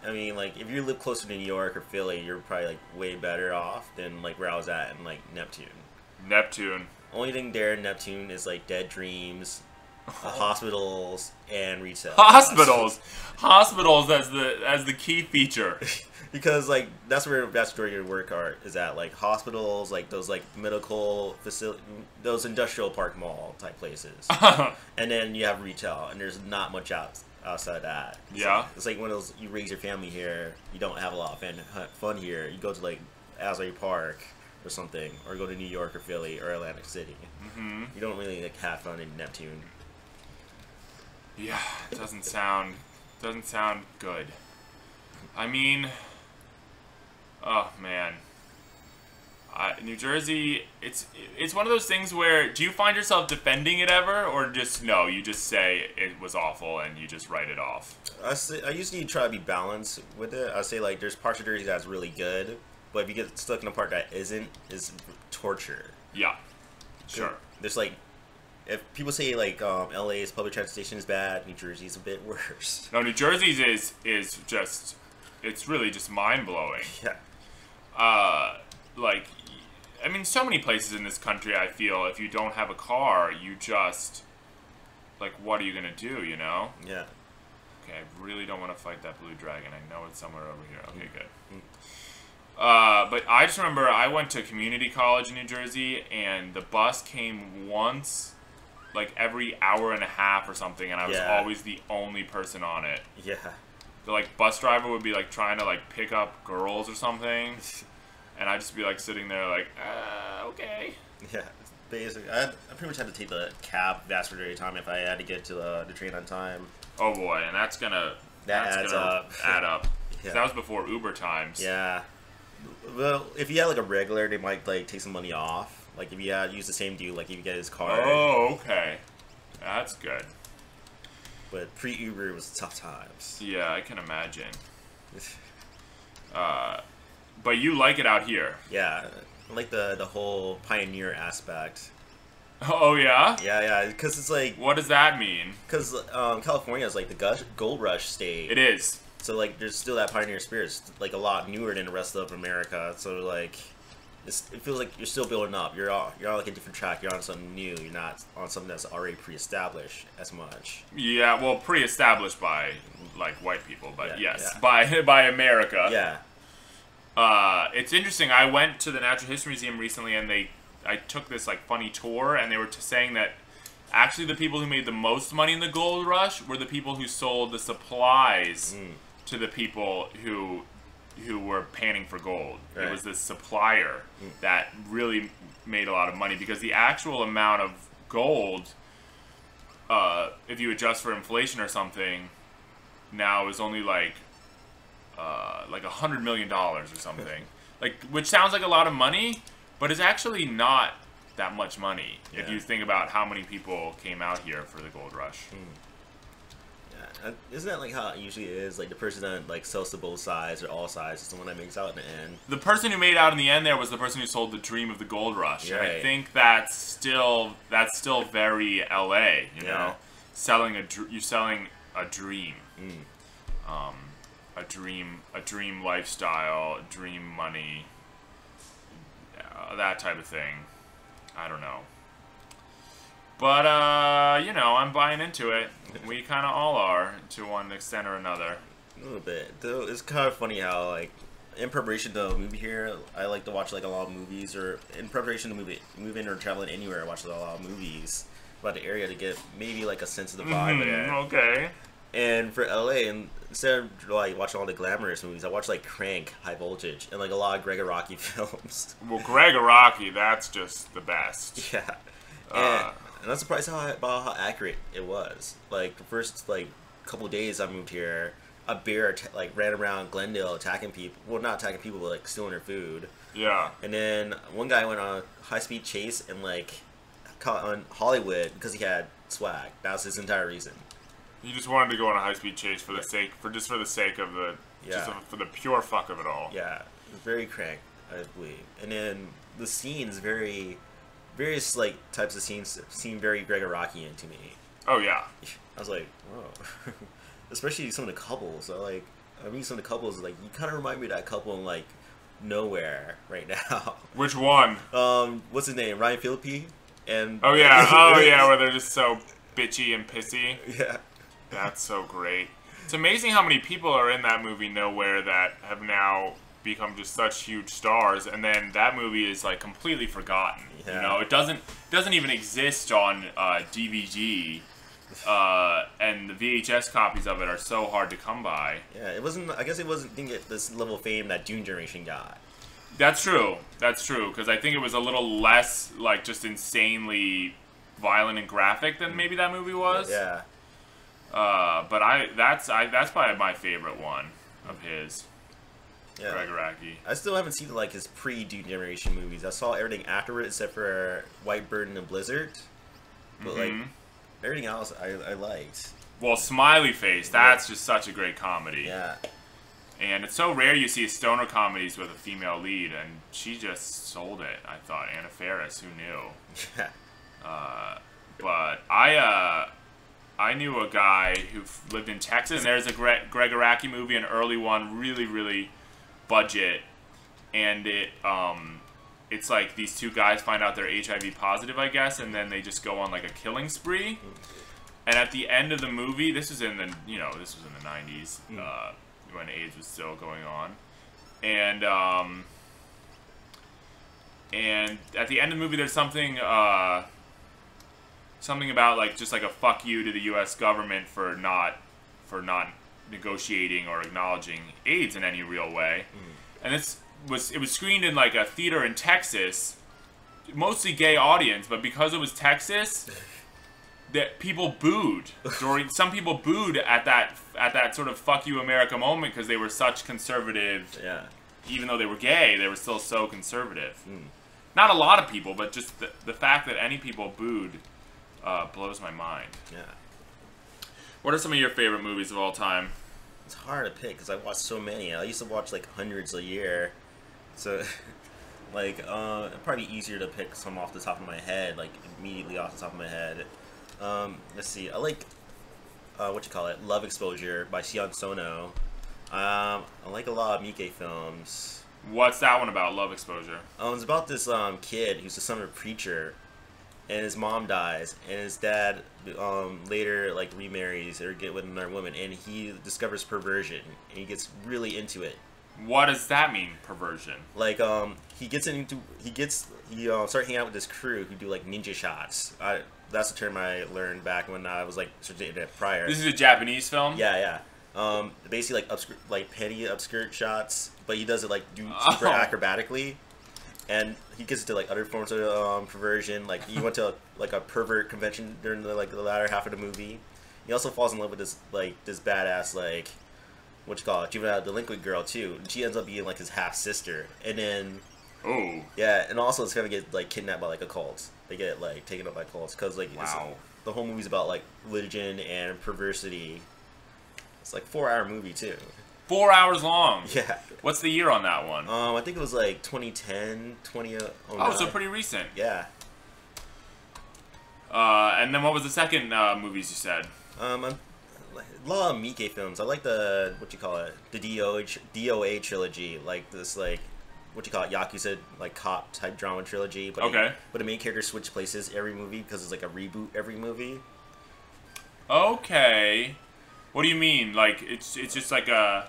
I mean, like, if you live closer to New York or Philly, you're probably, like, way better off than, like, where I was at in, like, Neptune. Neptune. Only thing there in Neptune is, like, dead dreams, hospitals, and retail. Hospitals! Hospitals as the key feature. Because, like, that's where your work art is at. Like, hospitals, like, those, like, medical facility, those industrial park mall type places. And then you have retail, and there's not much outside of that. It's like one of those, you raise your family here, you don't have a lot of fun here, you go to like Asbury Park or something, or go to New York or Philly or Atlantic City. You don't really like have fun in Neptune. Yeah, it doesn't sound good. I mean, oh man, New Jersey, it's one of those things where, do you find yourself defending it ever, or just, no, you just say it was awful and you just write it off? I usually try to be balanced with it. I say, like, there's parts of Jersey that's really good, but if you get stuck in a part that isn't, it's torture. Yeah, sure. There's, like, if people say, like, LA's public transportation is bad, New Jersey's a bit worse. No, New Jersey's is just, it's really just mind-blowing. Yeah. Like, I mean, so many places in this country, I feel, if you don't have a car, you just, like, what are you going to do, you know? Yeah. Okay, I really don't want to fight that blue dragon. I know it's somewhere over here. Okay, good. But I just remember I went to community college in New Jersey, and the bus came once, like, every hour and a half or something, and I was always the only person on it. Yeah. The, like, bus driver would be, like, trying to, like, pick up girls or something. And I'd just be, like, sitting there, like, okay. Yeah, basically. I pretty much had to take the cab vast majority of time if I had to get to the train on time. Oh, boy, and that's going to... That adds up. Yeah. That was before Uber times. Yeah. Well, if you had, like, a regular, they might, like, take some money off. Like, if you had used the same dude, like, you could get his card. Oh, okay. That's good. But pre-Uber, it was tough times. Yeah, I can imagine. But you like it out here. Yeah. I like the whole pioneer aspect. Oh, yeah? Yeah, yeah. Because it's like... What does that mean? Because California is like the gold rush state. It is. So, like, there's still that pioneer spirit. It's, like, a lot newer than the rest of America. So, like, it feels like you're still building up. You're on, like, a different track. You're on something new. You're not on something that's already pre-established as much. Yeah, well, pre-established by, like, white people. But, yeah, yes, yeah. By America. Yeah. It's interesting, I went to the Natural History Museum recently, and I took this, like, funny tour, and they were saying that actually the people who made the most money in the gold rush were the people who sold the supplies to the people who were panning for gold. Right. It was the supplier that really made a lot of money, because the actual amount of gold, if you adjust for inflation or something, now is only, like $100 million or something, like, which sounds like a lot of money, but it's actually not that much money if you think about how many people came out here for the gold rush. Yeah, isn't that like how it usually is? Like the person that like sells to both sides or all sides is the one that makes out in the end. The person who made out in the end there was the person who sold the dream of the gold rush. Right. And I think that's still very LA. You know, you're selling a dream. A dream lifestyle, dream money, that type of thing. I don't know. But, you know, I'm buying into it. We kind of all are, to one extent or another. A little bit. Though it's kind of funny how, like, in preparation to move here, I like to watch, like, a lot of movies, or in preparation to move in or traveling anywhere, I watch a lot of movies about the area to get maybe, like, a sense of the vibe. Okay. And for LA, and instead of like watching all the glamorous movies, I watch like Crank, High Voltage, and like a lot of Gregoraki films. Well, Gregoraki, that's just the best. Yeah, and I'm surprised about how accurate it was. Like the first like couple of days I moved here, a bear like ran around Glendale attacking people. Well, not attacking people, but like stealing their food. Yeah. And then one guy went on a high-speed chase and like caught on Hollywood because he had swag. That was his entire reason. You just wanted to go on a high-speed chase for the sake, for the pure fuck of it all. Yeah, very Crank, I believe. And then the scenes, various like types of scenes seem very Gregoraki-ian to me. Oh yeah. I was like, whoa. Especially some of the couples. Some of the couples, like, you kind of remind me of that couple in like Nowhere right now. Which one? What's his name? Ryan Phillippe. And oh yeah, oh yeah, where they're just so bitchy and pissy. Yeah. That's so great. It's amazing how many people are in that movie Nowhere that have now become just such huge stars, and then that movie is like completely forgotten. Yeah. You know, it doesn't even exist on DVD, and the VHS copies of it are so hard to come by. Yeah, I guess it wasn't didn't get this level of fame that Dune Generation got. That's true, because I think it was a little less like just insanely violent and graphic than maybe that movie was. Yeah. But that's probably my favorite one of his. Yeah. Ragnaraki. I still haven't seen like his pre-Dude Generation movies. I saw everything afterward except for White Bird and the Blizzard. But like everything else, I liked. Well, Smiley Face, that's just such a great comedy. Yeah. And it's so rare you see stoner comedies with a female lead, and she just sold it, I thought. Anna Faris, who knew? But I knew a guy who lived in Texas, and there's a Gregoraki movie, an early one, really, really budget, and it it's like these two guys find out they're HIV positive, I guess, and then they just go on like a killing spree. And at the end of the movie, this was in the, you know, this was in the 90s, when AIDS was still going on, and at the end of the movie, there's something something about like just like a fuck you to the U.S. government for not negotiating or acknowledging AIDS in any real way, and this was it was screened in like a theater in Texas, mostly gay audience, but because it was Texas. That people booed during. Some people booed at that sort of "fuck you America" moment because they were such conservative. Yeah. Even though they were gay, they were still so conservative. Not a lot of people, but just the fact that any people booed blows my mind. Yeah. What are some of your favorite movies of all time? It's hard to pick because I watched so many. I used to watch like hundreds a year, so. Like probably easier to pick some off the top of my head, like immediately off the top of my head. Let's see. I like Love Exposure by Sion Sono. I like a lot of Miike films. What's that one about? Love Exposure. It's about this kid who's the son of a preacher, and his mom dies, and his dad later like remarries or get with another woman, and he discovers perversion, and he gets really into it. What does that mean, perversion? Like he starts hanging out with this crew who do like ninja shots. That's the term I learned back when I was like prior. This is a Japanese film. Yeah, yeah. Basically like penny upskirt shots, but he does it like super acrobatically, and he gets into like other forms of perversion. Like he went to like a pervert convention during the the latter half of the movie. He also falls in love with this this badass juvenile delinquent girl too. She ends up being like his half sister, and then. Oh. Yeah, and also it's gonna get like kidnapped by like a cult. They get like taken up by cults because like the whole movie's about like religion and perversity. It's like a 4-hour movie too. 4 hours long. Yeah. What's the year on that one? I think it was like 2010, 2009. Oh, so pretty recent. Yeah. And then what was the second movies you said? A lot of Miike films. I like the the DOA trilogy. Like this Yakuza cop type drama trilogy, but but the main character switches places every movie because it's like a reboot every movie. Okay, what do you mean? Like it's just like a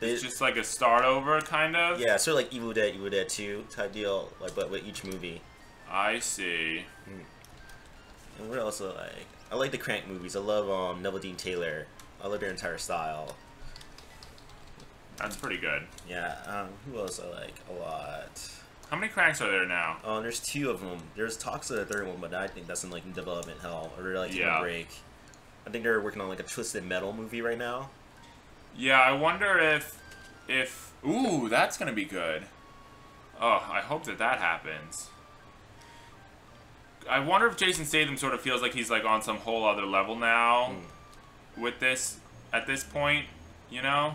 it's just like a start over kind of. Yeah, sort of like Evil Dead 2 type deal, like but with each movie. I see. And what else I like the Crank movies. I love Neville Dean Taylor. I love their entire style. That's pretty good. Yeah, who else I like a lot? How many Cranks are there now? Oh, there's two of them. There's talks of the third one, but I think that's in, development hell, or taking a break. I think they're working on, a Twisted Metal movie right now. Yeah, I wonder if... Ooh, that's gonna be good. Oh, I hope that happens. I wonder if Jason Statham sort of feels like he's, on some whole other level now with this, at this point, you know?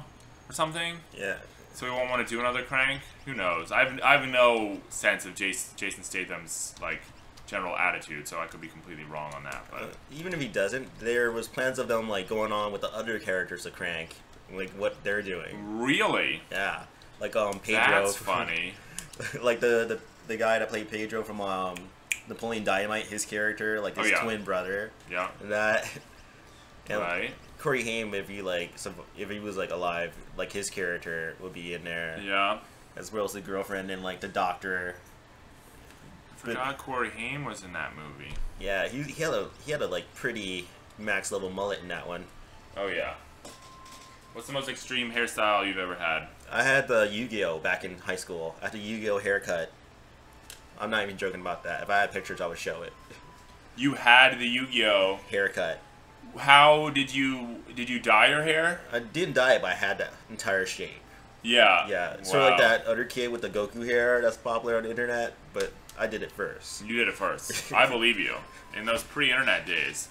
Or something. Yeah. So we won't want to do another Crank. Who knows? I have no sense of Jason Statham's general attitude, so I could be completely wrong on that. But even if he doesn't, there was plans of them going on with the other characters of Crank, what they're doing. Really? Yeah. Pedro. That's funny. The guy that played Pedro from Napoleon Dynamite, his character, his twin brother. Yeah. And that. And, right. Corey Haim, if he was alive, his character would be in there. Yeah. As well as the girlfriend and the doctor. I forgot Corey Haim was in that movie. Yeah, he had a pretty max level mullet in that one. Oh yeah. What's the most extreme hairstyle you've ever had? I had the Yu-Gi-Oh back in high school. I had the Yu-Gi-Oh haircut. I'm not even joking about that. If I had pictures, I would show it. You had the Yu-Gi-Oh haircut. How did you dye your hair? I didn't dye it, but I had that entire shape. Yeah. Yeah. Sort of like that other kid with the Goku hair that's popular on the internet, but I did it first. You did it first. I believe you. In those pre-internet days.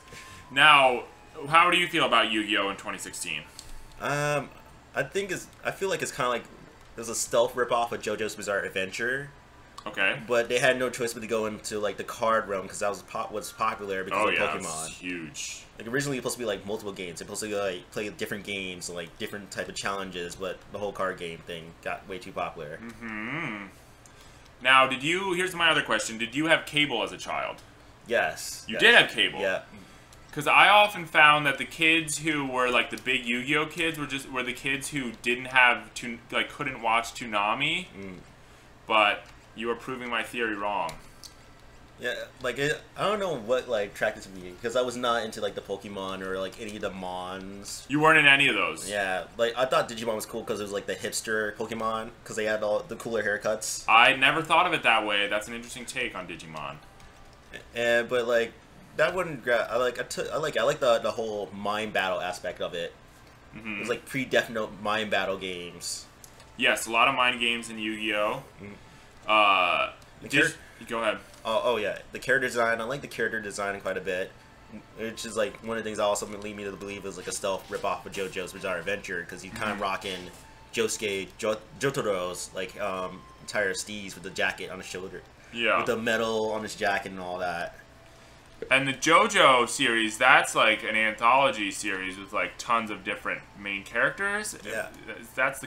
Now, how do you feel about Yu-Gi-Oh! in 2016? I feel like it's kind of like there's a stealth ripoff of JoJo's Bizarre Adventure. Okay. But they had no choice but to go into like the card realm because that was what's popular because of Pokemon. It's huge. Like originally it was supposed to be like multiple games. It was supposed to like play different games and like different type of challenges, but the whole card game thing got way too popular. Mm-hmm. Now, did you? Here's my other question: did you have cable as a child? Yes. You did have cable. Yeah. Because I often found that the kids who were like the big Yu-Gi-Oh kids were the kids who didn't have couldn't watch Toonami, but. You are proving my theory wrong. Yeah, like, I don't know what, like, attracted to me, because I was not into, like, the Pokemon or, like, any of the Mons. You weren't in any of those. Yeah, like, I thought Digimon was cool because it was, like, the hipster Pokemon, because they had all the cooler haircuts. I never thought of it that way. That's an interesting take on Digimon. And, but, like, that wouldn't grab, I like the whole mind battle aspect of it. Mm-hmm. It was, like, pre-Death Note mind battle games. Yes, a lot of mind games in Yu-Gi-Oh! Mm-hmm. Go ahead. Oh yeah, the character design. I like the character design quite a bit, which is like one of the things that also lead me to believe is like a stealth ripoff of JoJo's Bizarre Adventure because you kind of rocking Josuke Jotaro's like entire steez with the jacket on his shoulder. Yeah. With the metal on his jacket and all that. And the JoJo series, that's like an anthology series with like tons of different main characters. Yeah. That's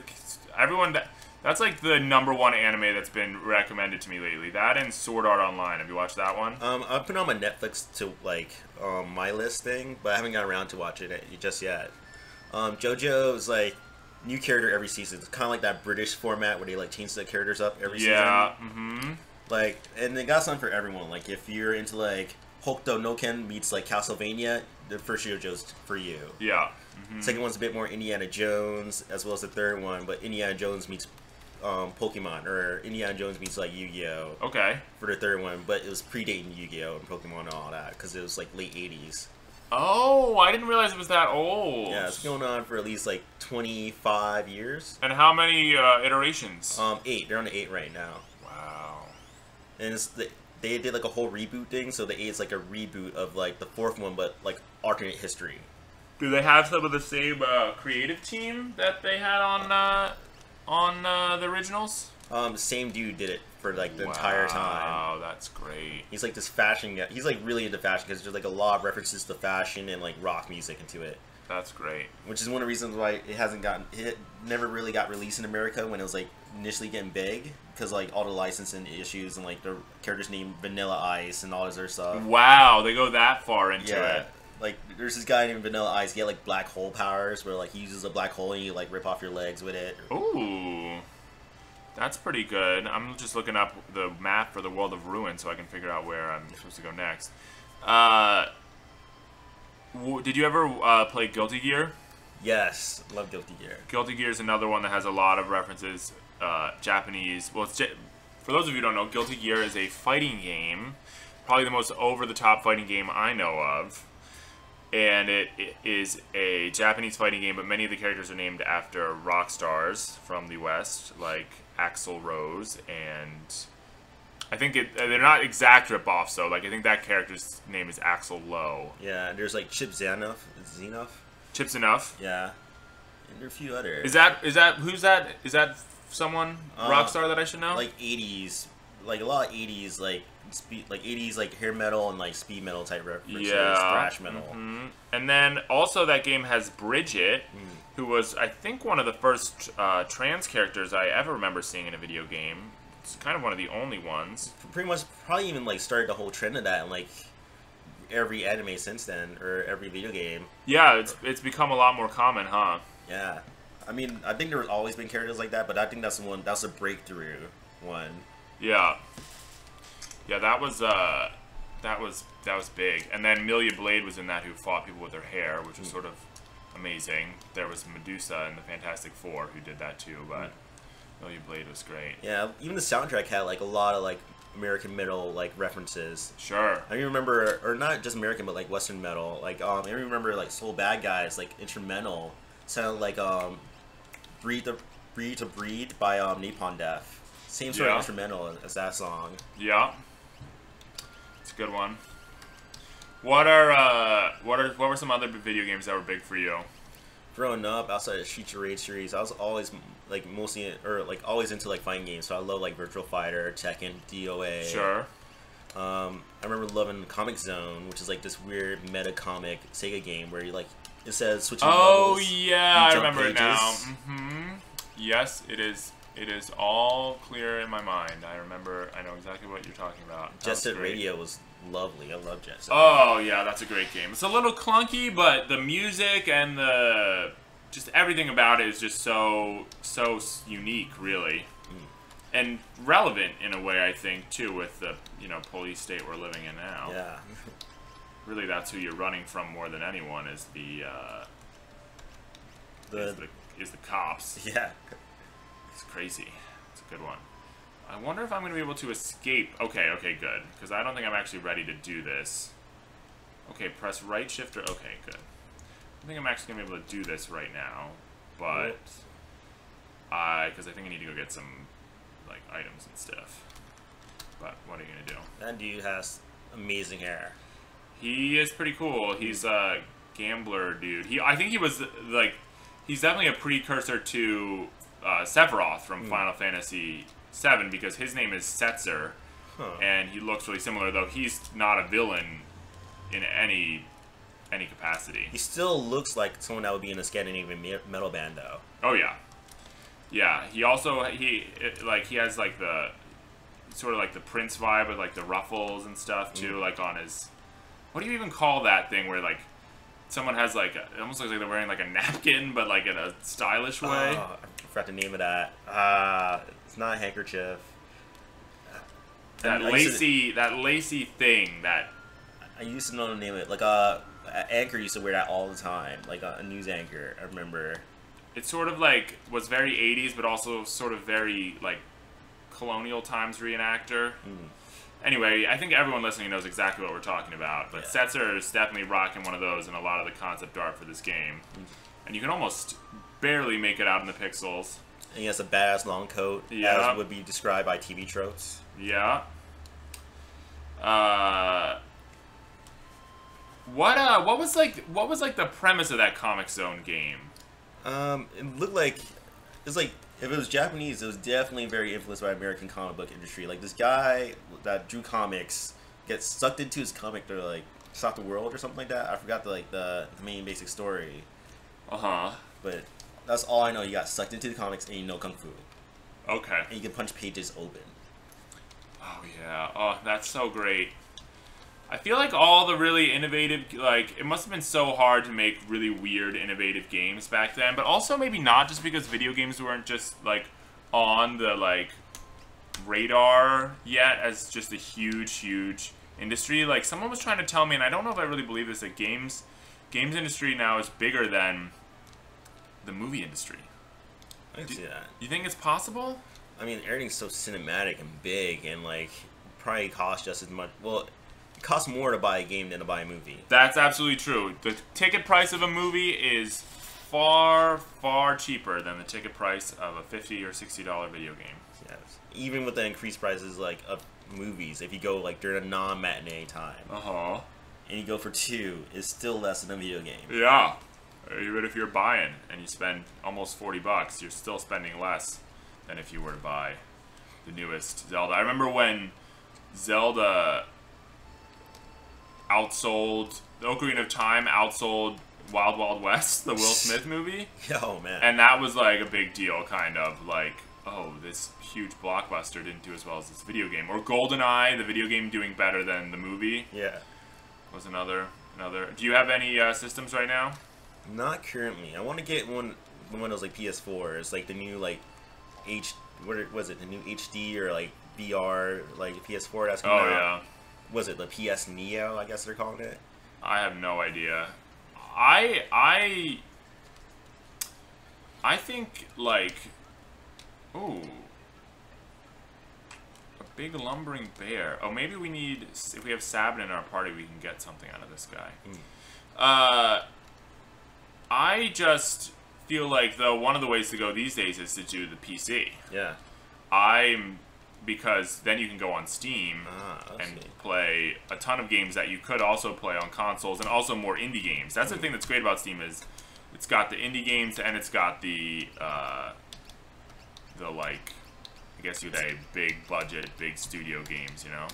like the #1 anime that's been recommended to me lately. That and Sword Art Online. Have you watched that one? I've been on my Netflix to like my list thing, but I haven't gotten around to watching it just yet. JoJo is like new character every season. It's kind of like that British format where they like change the characters up every season. Yeah. Mm-hmm. Like, and they got something for everyone. Like, if you're into like Hokuto no Ken meets like Castlevania, the first JoJo's for you. Yeah. Mm-hmm. Second one's a bit more Indiana Jones, as well as the third one, but Indiana Jones meets Pokemon, or Indiana Jones meets like Yu-Gi-Oh! Okay. For the third one, but it was predating Yu-Gi-Oh! And Pokemon and all that, because it was like late 80s. Oh, I didn't realize it was that old. Yeah, it's going on for at least like 25 years. And how many iterations? 8. They're on the 8 right now. Wow. And it's they did like a whole reboot thing, so the 8 is like a reboot of like the fourth one, but like alternate history. Do they have some of the same creative team that they had on the originals? Same dude did it for like the entire time. Wow, that's great. He's like this fashion guy. He's like really into fashion because there's like a lot of references to fashion and like rock music into it. That's great. Which is one of the reasons why it never really got released in America when it was like initially getting big because like all the licensing issues and like the character's name Vanilla Ice and all this other stuff. Wow, they go that far into it. Like, there's this guy named Vanilla Ice. He had, like, black hole powers where, like, he uses a black hole and you, like, rip off your legs with it. Ooh. That's pretty good. I'm just looking up the map for the World of Ruin so I can figure out where I'm supposed to go next. Did you ever play Guilty Gear? Yes. Love Guilty Gear. Guilty Gear is another one that has a lot of references. Japanese. Well, for those of you who don't know, Guilty Gear is a fighting game. Probably the most over-the-top fighting game I know of. And it is a Japanese fighting game, but many of the characters are named after rock stars from the West, like Axl Rose, and I think they're not exact ripoffs, though. Like, I think that character's name is Axl Lowe. Yeah, and there's, like, Chip Zanoff? Chip's Enough? Yeah. And there are a few others. Is that someone, rock star, that I should know? Like, 80s. Like, a lot of 80s, like... Speed, like 80s like hair metal and like speed metal type references, thrash metal. Mm-hmm. And then also that game has Bridget, who was I think one of the first trans characters I ever remember seeing in a video game. It's kind of one of the only ones. Pretty much probably even like started the whole trend of that in like every anime since then or every video game. Yeah, it's become a lot more common, huh? Yeah. I mean, I think there's always been characters like that, but I think that's the one that's a breakthrough one. Yeah. Yeah, that was big. And then Milia Blade was in that, who fought people with her hair, which was sort of amazing. There was Medusa in the Fantastic Four who did that too, but Milia Blade was great. Yeah, even the soundtrack had like a lot of like American metal like references. Sure. I remember, or not just American, but like Western metal. Like I remember like Soul Bad Guys like instrumental sounded like Breathe the Free to Breed by Nippon Def. Same sort of instrumental as that song. Yeah. It's a good one. What were some other video games that were big for you? Growing up, outside of Streets of Rage series, I was always like always into like fighting games. So I love like Virtual Fighter, Tekken, DOA. Sure. I remember loving Comic Zone, which is like this weird meta comic Sega game where you like it says switching. Oh yeah, I remember it now. Mm-hmm. Yes, it is. It is all clear in my mind. I remember. I know exactly what you're talking about. Jet Set Radio was lovely. I love Jet Set. Oh yeah, that's a great game. It's a little clunky, but the music and the just everything about it is just so unique, really, and relevant in a way. I think too, with the police state we're living in now. Yeah. Really, that's who you're running from more than anyone is the cops. Yeah. It's crazy. It's a good one. I wonder if I'm going to be able to escape. Okay, good. Because I don't think I'm actually ready to do this. Okay, press right shift or... Okay, good. I think I'm actually going to be able to do this right now. But... Because I think I need to go get some, like, items and stuff. But what are you going to do? That dude has amazing hair. He is pretty cool. He's a gambler dude. I think he was, like... He's definitely a precursor to... Sephiroth from Final Fantasy VII, because his name is Setzer, and he looks really similar, though he's not a villain in any capacity. He still looks like someone that would be in a Scandinavian metal band, though. Oh yeah, yeah. He also he has like the sort of like the Prince vibe with like the ruffles and stuff too, like on his. What do you even call that thing where like someone has like it almost looks like they're wearing like a napkin, but like in a stylish way. I forgot the name of that. It's not a handkerchief. That lacy thing that... I used to know the name of it. Like, anchor used to wear that all the time. Like, a news anchor, I remember. It sort of, like, was very 80s, but also sort of very, like, colonial times reenactor. Anyway, I think everyone listening knows exactly what we're talking about. But Setzer is definitely rocking one of those in a lot of the concept art for this game. And you can almost... barely make it out in the pixels. And he has a badass long coat, as would be described by TV tropes. Yeah. What was like the premise of that Comic Zone game? It looked like it's like if it was Japanese, it was definitely very influenced by American comic book industry. Like this guy that drew comics gets sucked into his comic to like stop the world or something like that. I forgot the main basic story. But that's all I know. You got sucked into the comics, and you know kung fu. Okay. And you can punch pages open. Oh yeah. Oh, that's so great. I feel like all the really innovative, like it must have been so hard to make really weird, innovative games back then. But also maybe not, just because video games weren't just like on the like radar yet as just a huge, huge industry. Like someone was trying to tell me, and I don't know if I really believe this, that games industry now is bigger than the movie industry. I can see that. You think it's possible? I mean, everything's so cinematic and big, and like probably cost just as much. Well, it costs more to buy a game than to buy a movie. That's absolutely true. The ticket price of a movie is far, far cheaper than the ticket price of a $50 or $60 video game. Yes. Even with the increased prices like of movies, if you go like during a non-matinee time, and you go for two, it's still less than a video game. Yeah. Even if you're buying and you spend almost 40 bucks, you're still spending less than if you were to buy the newest Zelda. I remember when Zelda outsold, Ocarina of Time outsold Wild Wild West, the Will Smith movie. Oh, man. And that was like a big deal, kind of. Like, oh, this huge blockbuster didn't do as well as this video game. Or GoldenEye, the video game doing better than the movie. Yeah. Was another. Do you have any systems right now? Not currently. I want to get one of those like PS4s, like the new like what was it? The new HD or like VR like PS4 that's coming out. Oh yeah. Was it the PS Neo? I guess they're calling it. I have no idea. I think like a big lumbering bear. Oh, maybe we need if we have Sabin in our party, we can get something out of this guy. I just feel like, though, one of the ways to go these days is to do the PC. Yeah. Because then you can go on Steam and play a ton of games that you could also play on consoles, and also more indie games. That's the thing that's great about Steam is it's got the indie games and it's got the like, I guess you'd say big budget, big studio games, you know?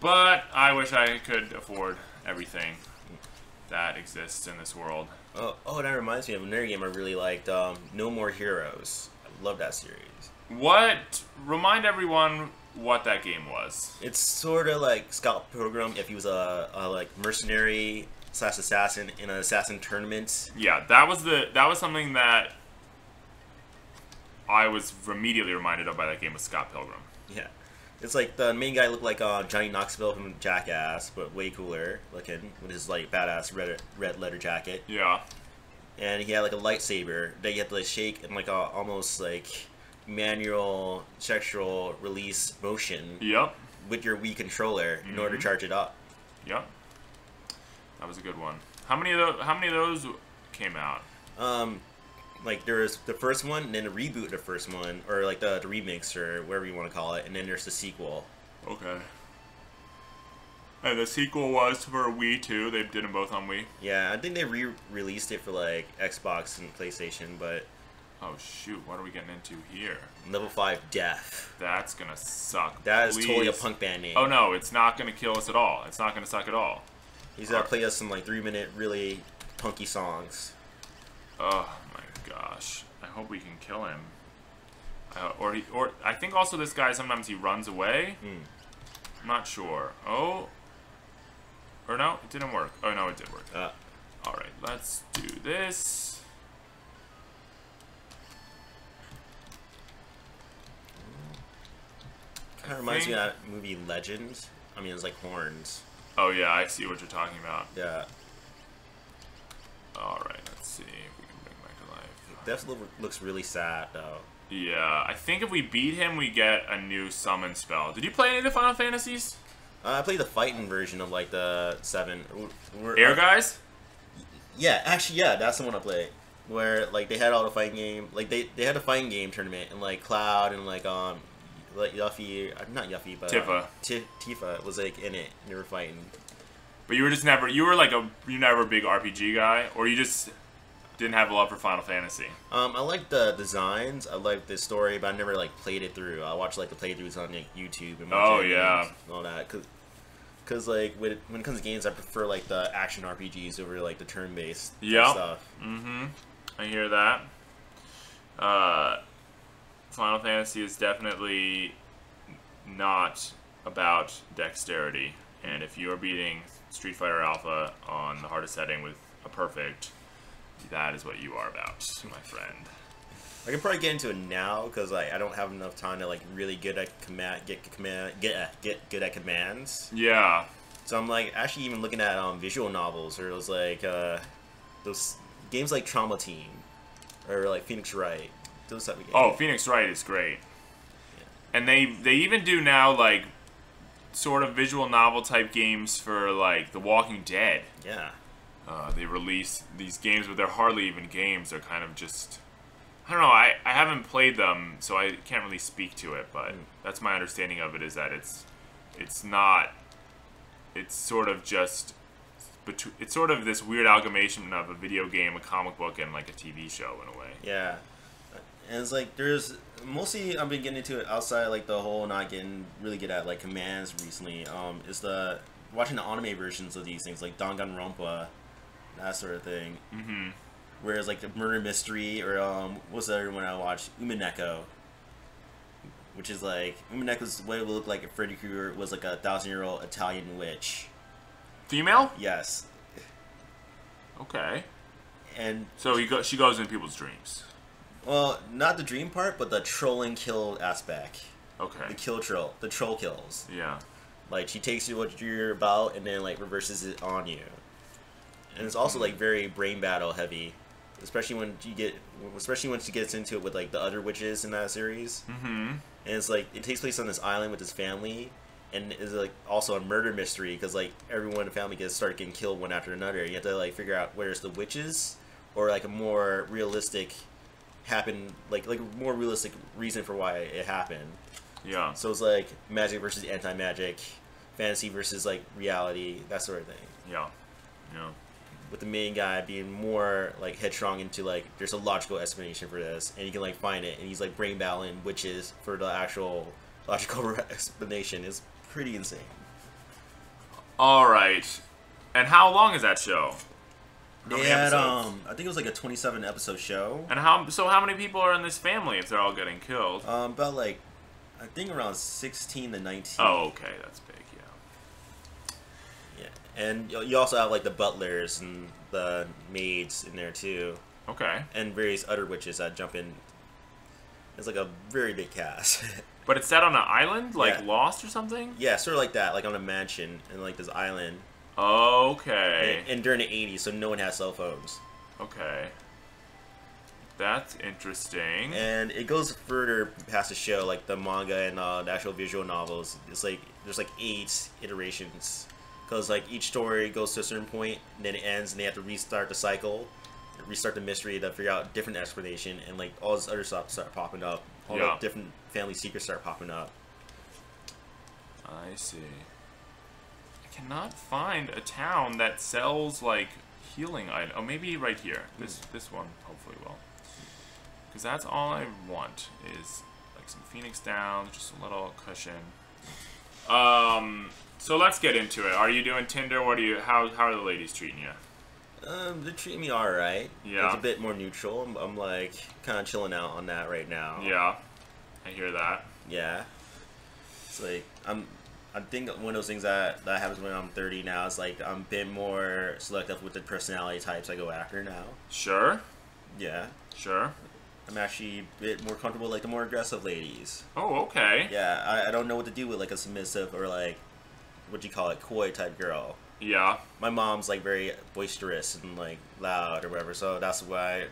But I wish I could afford everything that exists in this world. Oh, that reminds me of another game I really liked, No More Heroes. I love that series. What? Remind everyone what that game was. It's sort of like Scott Pilgrim if he was a like mercenary slash assassin in an assassin tournament. Yeah, that was something that I was immediately reminded of by that game with Scott Pilgrim. Yeah, it's like the main guy looked like Johnny Knoxville from Jackass, but way cooler looking with his like badass red leather jacket. Yeah, and he had like a lightsaber that you had to like shake and like almost like manual sexual release motion. Yep. With your Wii controller in order to charge it up. Yep. That was a good one. How many of those came out? Like there was the first one, and then the reboot of the first one, or like the remix, or whatever you want to call it, and then there's the sequel. Okay. And the sequel was for Wii too. They did them both on Wii. Yeah, I think they re-released it for like Xbox and PlayStation, but. Oh shoot! What are we getting into here? Level 5 death. That's gonna suck. That is totally a punk band name. Oh no, it's not gonna kill us at all. It's not gonna suck at all. He's gotta play us some like 3-minute really punky songs. Oh my gosh! I hope we can kill him. Or I think also this guy sometimes he runs away. I'm not sure. Oh. Or no, it didn't work. Oh no, it did work. All right, let's do this. Kind of reminds me of that movie Legend. I mean, it was like horns. Oh yeah, I see what you're talking about. Yeah. All right, let's see if we can bring him back to life. Death looks really sad though. Yeah, I think if we beat him, we get a new summon spell. Did you play any of the Final Fantasies? I played the fighting version of like the 7. Air Guys? Yeah, actually, yeah, that's the one I played. Where like they had all the fighting game, like they had a fighting game tournament, and like Cloud and like Yuffie, not Yuffie, but Tifa. Tifa was like in it. And they were fighting. But you were just never. You were like you were never a big RPG guy, or you just didn't have a love for Final Fantasy. I liked the designs. I liked the story, but I never like played it through. I watched like the playthroughs on like, YouTube and and all that. Cause like when it comes to games, I prefer like the action RPGs over like the turn-based stuff. I hear that. Final Fantasy is definitely not about dexterity, and if you are beating Street Fighter Alpha on the hardest setting with a perfect, that is what you are about, my friend. I can probably get into it now because like, I don't have enough time to like really get good at commands. Yeah. So I'm like actually even looking at visual novels or those like those games like Trauma Team or like Phoenix Wright. Those type of games. Oh, Phoenix Wright is great, and they even do now like sort of visual novel type games for like The Walking Dead. Yeah, they release these games, but they're hardly even games. They're kind of just I don't know. I haven't played them, so I can't really speak to it. But that's my understanding of it is that it's not it's sort of just it's sort of this weird amalgamation of a video game, a comic book, and like a TV show in a way. Yeah. And it's like there's mostly I've been getting into it outside like the whole not getting really good at like commands recently. Is the watching the anime versions of these things like Danganronpa, that sort of thing. Whereas like the murder mystery or what's the other one I watched, Umineko, which is like Umineko's what it would look like if Freddy Krueger was like a 1,000-year-old Italian witch. Female? Yes. Okay. And so she goes into people's dreams. Well, not the dream part, but the troll and kill aspect. Okay. The kill troll. The troll kills. Yeah. Like, she takes you what you're about and then, like, reverses it on you. And it's also, like, very brain battle heavy. Especially when she gets into it with, like, the other witches in that series. And it's, like, it takes place on this island with his family. And it's, like, also a murder mystery because, like, everyone in the family starts getting killed one after another. You have to, like, figure out where's the witches or like a more realistic more realistic reason for why it happened. Yeah. So it's like magic versus anti-magic, fantasy versus like reality, that sort of thing. Yeah. Yeah. With the main guy being more like headstrong into like there's a logical explanation for this, and you can like find it, and he's like brain battling witches for the actual logical explanation. Is pretty insane. All right. And how long is that show? They had, I think it was like a 27-episode show. And how many people are in this family if they're all getting killed? About like, I think around 16 to 19. Oh, okay, that's big, yeah. Yeah, and you also have like the butlers and the maids in there too. Okay. And various other witches that jump in. It's like a very big cast. But it's set on an island, like Lost or something? Yeah, sort of like that, like on a mansion and like this island. Okay. And during the 80s, so no one has cell phones. Okay. That's interesting. And it goes further past the show, like the manga and the actual visual novels. It's like, there's like 8 iterations. Because like each story goes to a certain point, and then it ends, and they have to restart the cycle, restart the mystery to figure out different explanation, and like all this other stuff start popping up. All the different family secrets start popping up. I see. Cannot find a town that sells like healing items. Oh, maybe right here. This one hopefully will, because that's all I want is like some Phoenix Down, just a little cushion. So let's get into it. Are you doing Tinder? What do you? How are the ladies treating you? They treat me all right. Yeah, it's a bit more neutral. I'm like kind of chilling out on that right now. Yeah, I hear that. Yeah, it's like I think one of those things that happens when I'm 30 now is like I'm a bit more selective with the personality types I go after now. Sure. Yeah. Sure. I'm actually a bit more comfortable like the more aggressive ladies. Oh, okay. Yeah, I don't know what to do with like a submissive or like, what do you call it, coy type girl. Yeah. My mom's like very boisterous and like loud or whatever, so that's why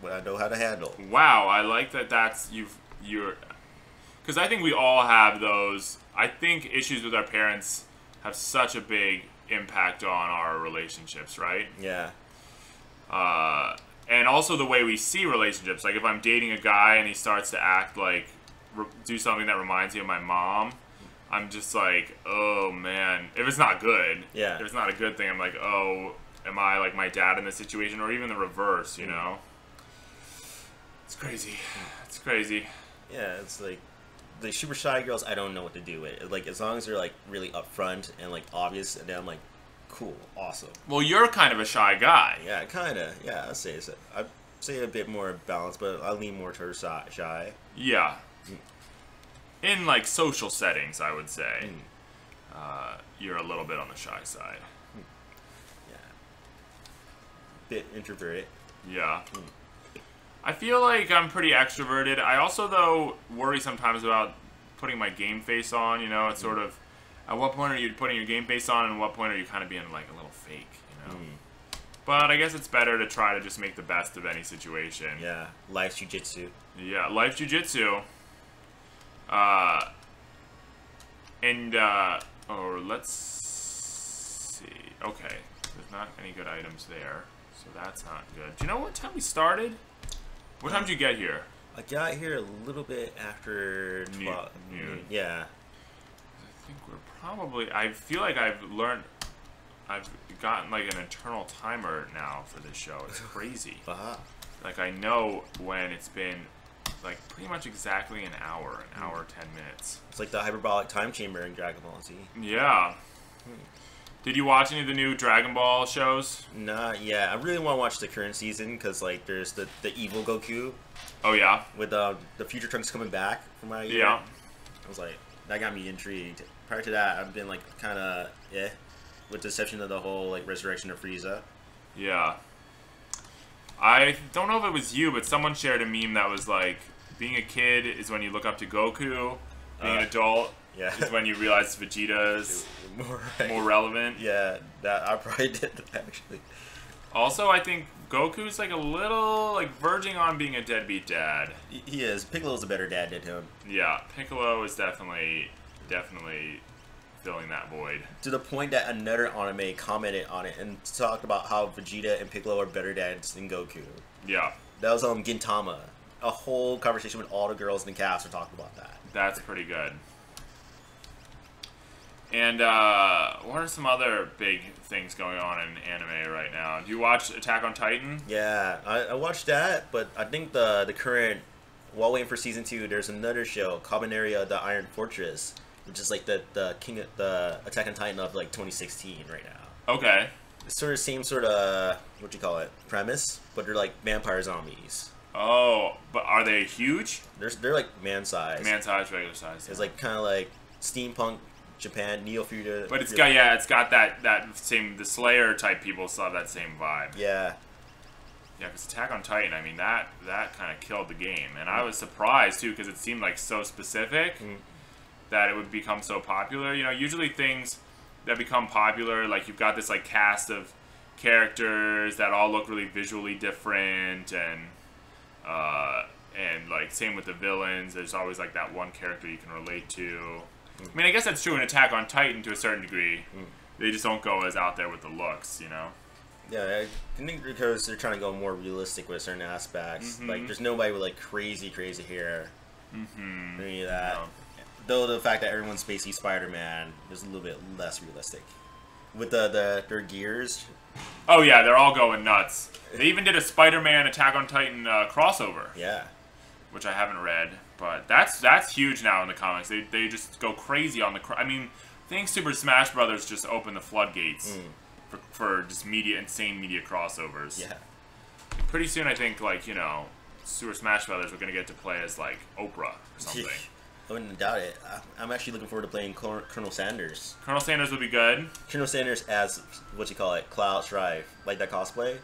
what I know how to handle. Wow, I like that. Because I think we all have those. I think issues with our parents have such a big impact on our relationships, right? Yeah. And also the way we see relationships. Like if I'm dating a guy and he starts to act like, do something that reminds me of my mom, I'm just like, oh man, if it's not good, yeah. If it's not a good thing, I'm like, oh, am I like my dad in this situation? Or even the reverse, you know? It's crazy. It's crazy. Yeah, it's like, the super shy girls, I don't know what to do with. Like, as long as they're, like, really upfront and, like, obvious, and then I'm like, cool, awesome. Well, you're kind of a shy guy. Yeah, kind of. Yeah, I'd say so. I'd say a bit more balanced, but I lean more towards shy. Yeah. In, like, social settings, I would say, you're a little bit on the shy side. Yeah. Bit introverted. Yeah. I feel like I'm pretty extroverted. I also, though, worry sometimes about putting my game face on, you know? It's sort of, at what point are you putting your game face on, and at what point are you kind of being, like, a little fake, you know? But I guess it's better to try to just make the best of any situation. Yeah, life jiu-jitsu. Yeah, life jiu-jitsu. Or let's see. Okay, there's not any good items there, so that's not good. Do you know what time we started? What time did you get here? I got here a little bit after 12. Noon. Yeah. I think we're probably... I feel like I've gotten, like, an internal timer now for this show. It's crazy. Like, I know when it's been, like, pretty much exactly an hour, 10 minutes. It's like the hyperbolic time chamber in Dragon Ball Z. Yeah. Did you watch any of the new Dragon Ball shows? Nah, yeah. I really want to watch the current season because, like, there's the evil Goku. Oh, yeah? With the future Trunks coming back from my year. Yeah. I was like, that got me intrigued. Prior to that, I've been, like, kind of, with the exception of the whole, like, resurrection of Frieza. Yeah. I don't know if it was you, but someone shared a meme that was, like, being a kid is when you look up to Goku, being an adult... Yeah. Is when you realize Vegeta's more relevant. Yeah, that I probably did, actually. Also, I think Goku's like a little, like, verging on being a deadbeat dad. He is. Piccolo's a better dad than him. Yeah, Piccolo is definitely filling that void. To the point that another anime commented on it and talked about how Vegeta and Piccolo are better dads than Goku. Yeah. That was on Gintama. A whole conversation with all the girls in the cast were talking about that. That's pretty good. And what are some other big things going on in anime right now? Do you watch Attack on Titan? Yeah, I watched that, but I think the current, while waiting for season 2, there's another show, Kamen Rider: The Iron Fortress, which is like the king of the Attack on Titan of like 2016 right now. Okay. It's sort of the same sort of, what do you call it, premise, but they're like vampire zombies. Oh, but are they huge? They're like man-sized. Man-sized, regular-sized. Yeah. It's like kind of like steampunk Japan, neo-feudal. But it's got, yeah, it's got that same, the Slayer type people still have that same vibe. Yeah. Yeah, because Attack on Titan, I mean, that kind of killed the game. And I was surprised, too, because it seemed like so specific that it would become so popular. You know, usually things that become popular, like you've got this like cast of characters that all look really visually different, and like same with the villains, there's always like that one character you can relate to. I mean, I guess that's true in Attack on Titan to a certain degree. They just don't go as out there with the looks, you know? Yeah, I think because they're trying to go more realistic with certain aspects. Like, there's nobody with, like, crazy hair. Any of that. No. Though the fact that everyone's basically Spider-Man is a little bit less realistic. With their gears. Oh, yeah, they're all going nuts. They even did a Spider-Man Attack on Titan crossover. Yeah. Which I haven't read. But that's huge now in the comics. They just go crazy on the... I mean, I think Super Smash Brothers just opened the floodgates for just insane media crossovers. Yeah. Pretty soon, I think, like, you know, Super Smash Brothers are going to get to play as, like, Oprah or something. I wouldn't doubt it. I'm actually looking forward to playing Colonel Sanders. Colonel Sanders would be good. Colonel Sanders as, what you call it, Cloud Strife. Like that cosplay?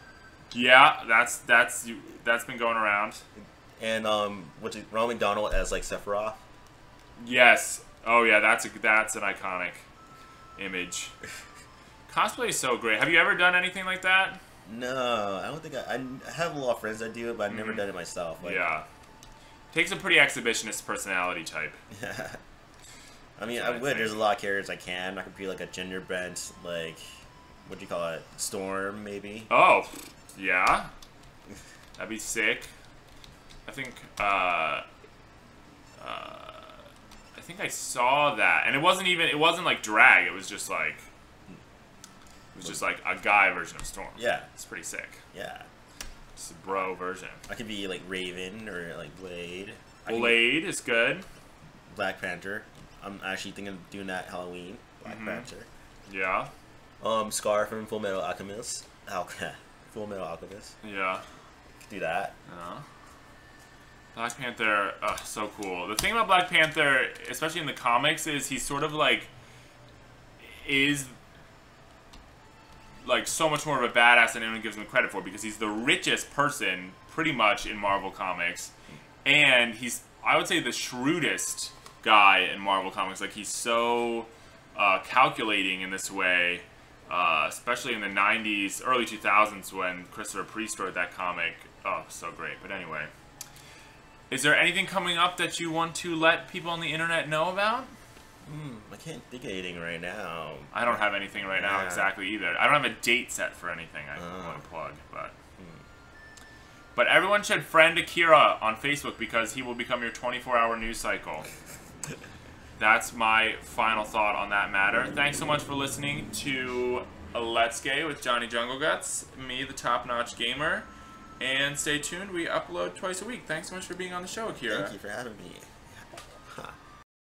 Yeah, that's been going around. And which is Ron McDonald as like Sephiroth. Yes. Oh yeah, that's an iconic image. Cosplay is so great. Have you ever done anything like that? No, I don't think I have a lot of friends that do it, but I've never done it myself. Like, yeah. Takes a pretty exhibitionist personality type. Yeah. I mean, I would. There's a lot of characters I can. I could be like a gender bent, like what do you call it? Storm maybe. Oh, yeah. That'd be sick. I think I saw that, and it wasn't like drag. It was just like, a guy version of Storm. Yeah, it's pretty sick. Yeah, it's a bro version. I could be like Raven or like Blade. Blade is good. Black Panther. I'm actually thinking of doing that Halloween. Black Panther. Yeah. Scar from Full Metal Alchemist. Full Metal Alchemist. Yeah. Could do that. Yeah. Black Panther, so cool. The thing about Black Panther, especially in the comics, is he's sort of like so much more of a badass than anyone gives him credit for, because he's the richest person pretty much in Marvel Comics, and he's, I would say, the shrewdest guy in Marvel Comics. Like, he's so calculating in this way, especially in the 90s, early 2000s when Christopher Priest wrote that comic. Oh, so great. But anyway... Is there anything coming up that you want to let people on the internet know about? I can't think of anything right now. I don't have anything right now exactly either. I don't have a date set for anything I want to plug, but... But everyone should friend Akira on Facebook, because he will become your 24-hour news cycle. That's my final thought on that matter. Thanks so much for listening to Let's Gay with Johnny Jungle Guts, me, the top-notch gamer. And stay tuned. We upload twice a week. Thanks so much for being on the show, Akira. Thank you for having me.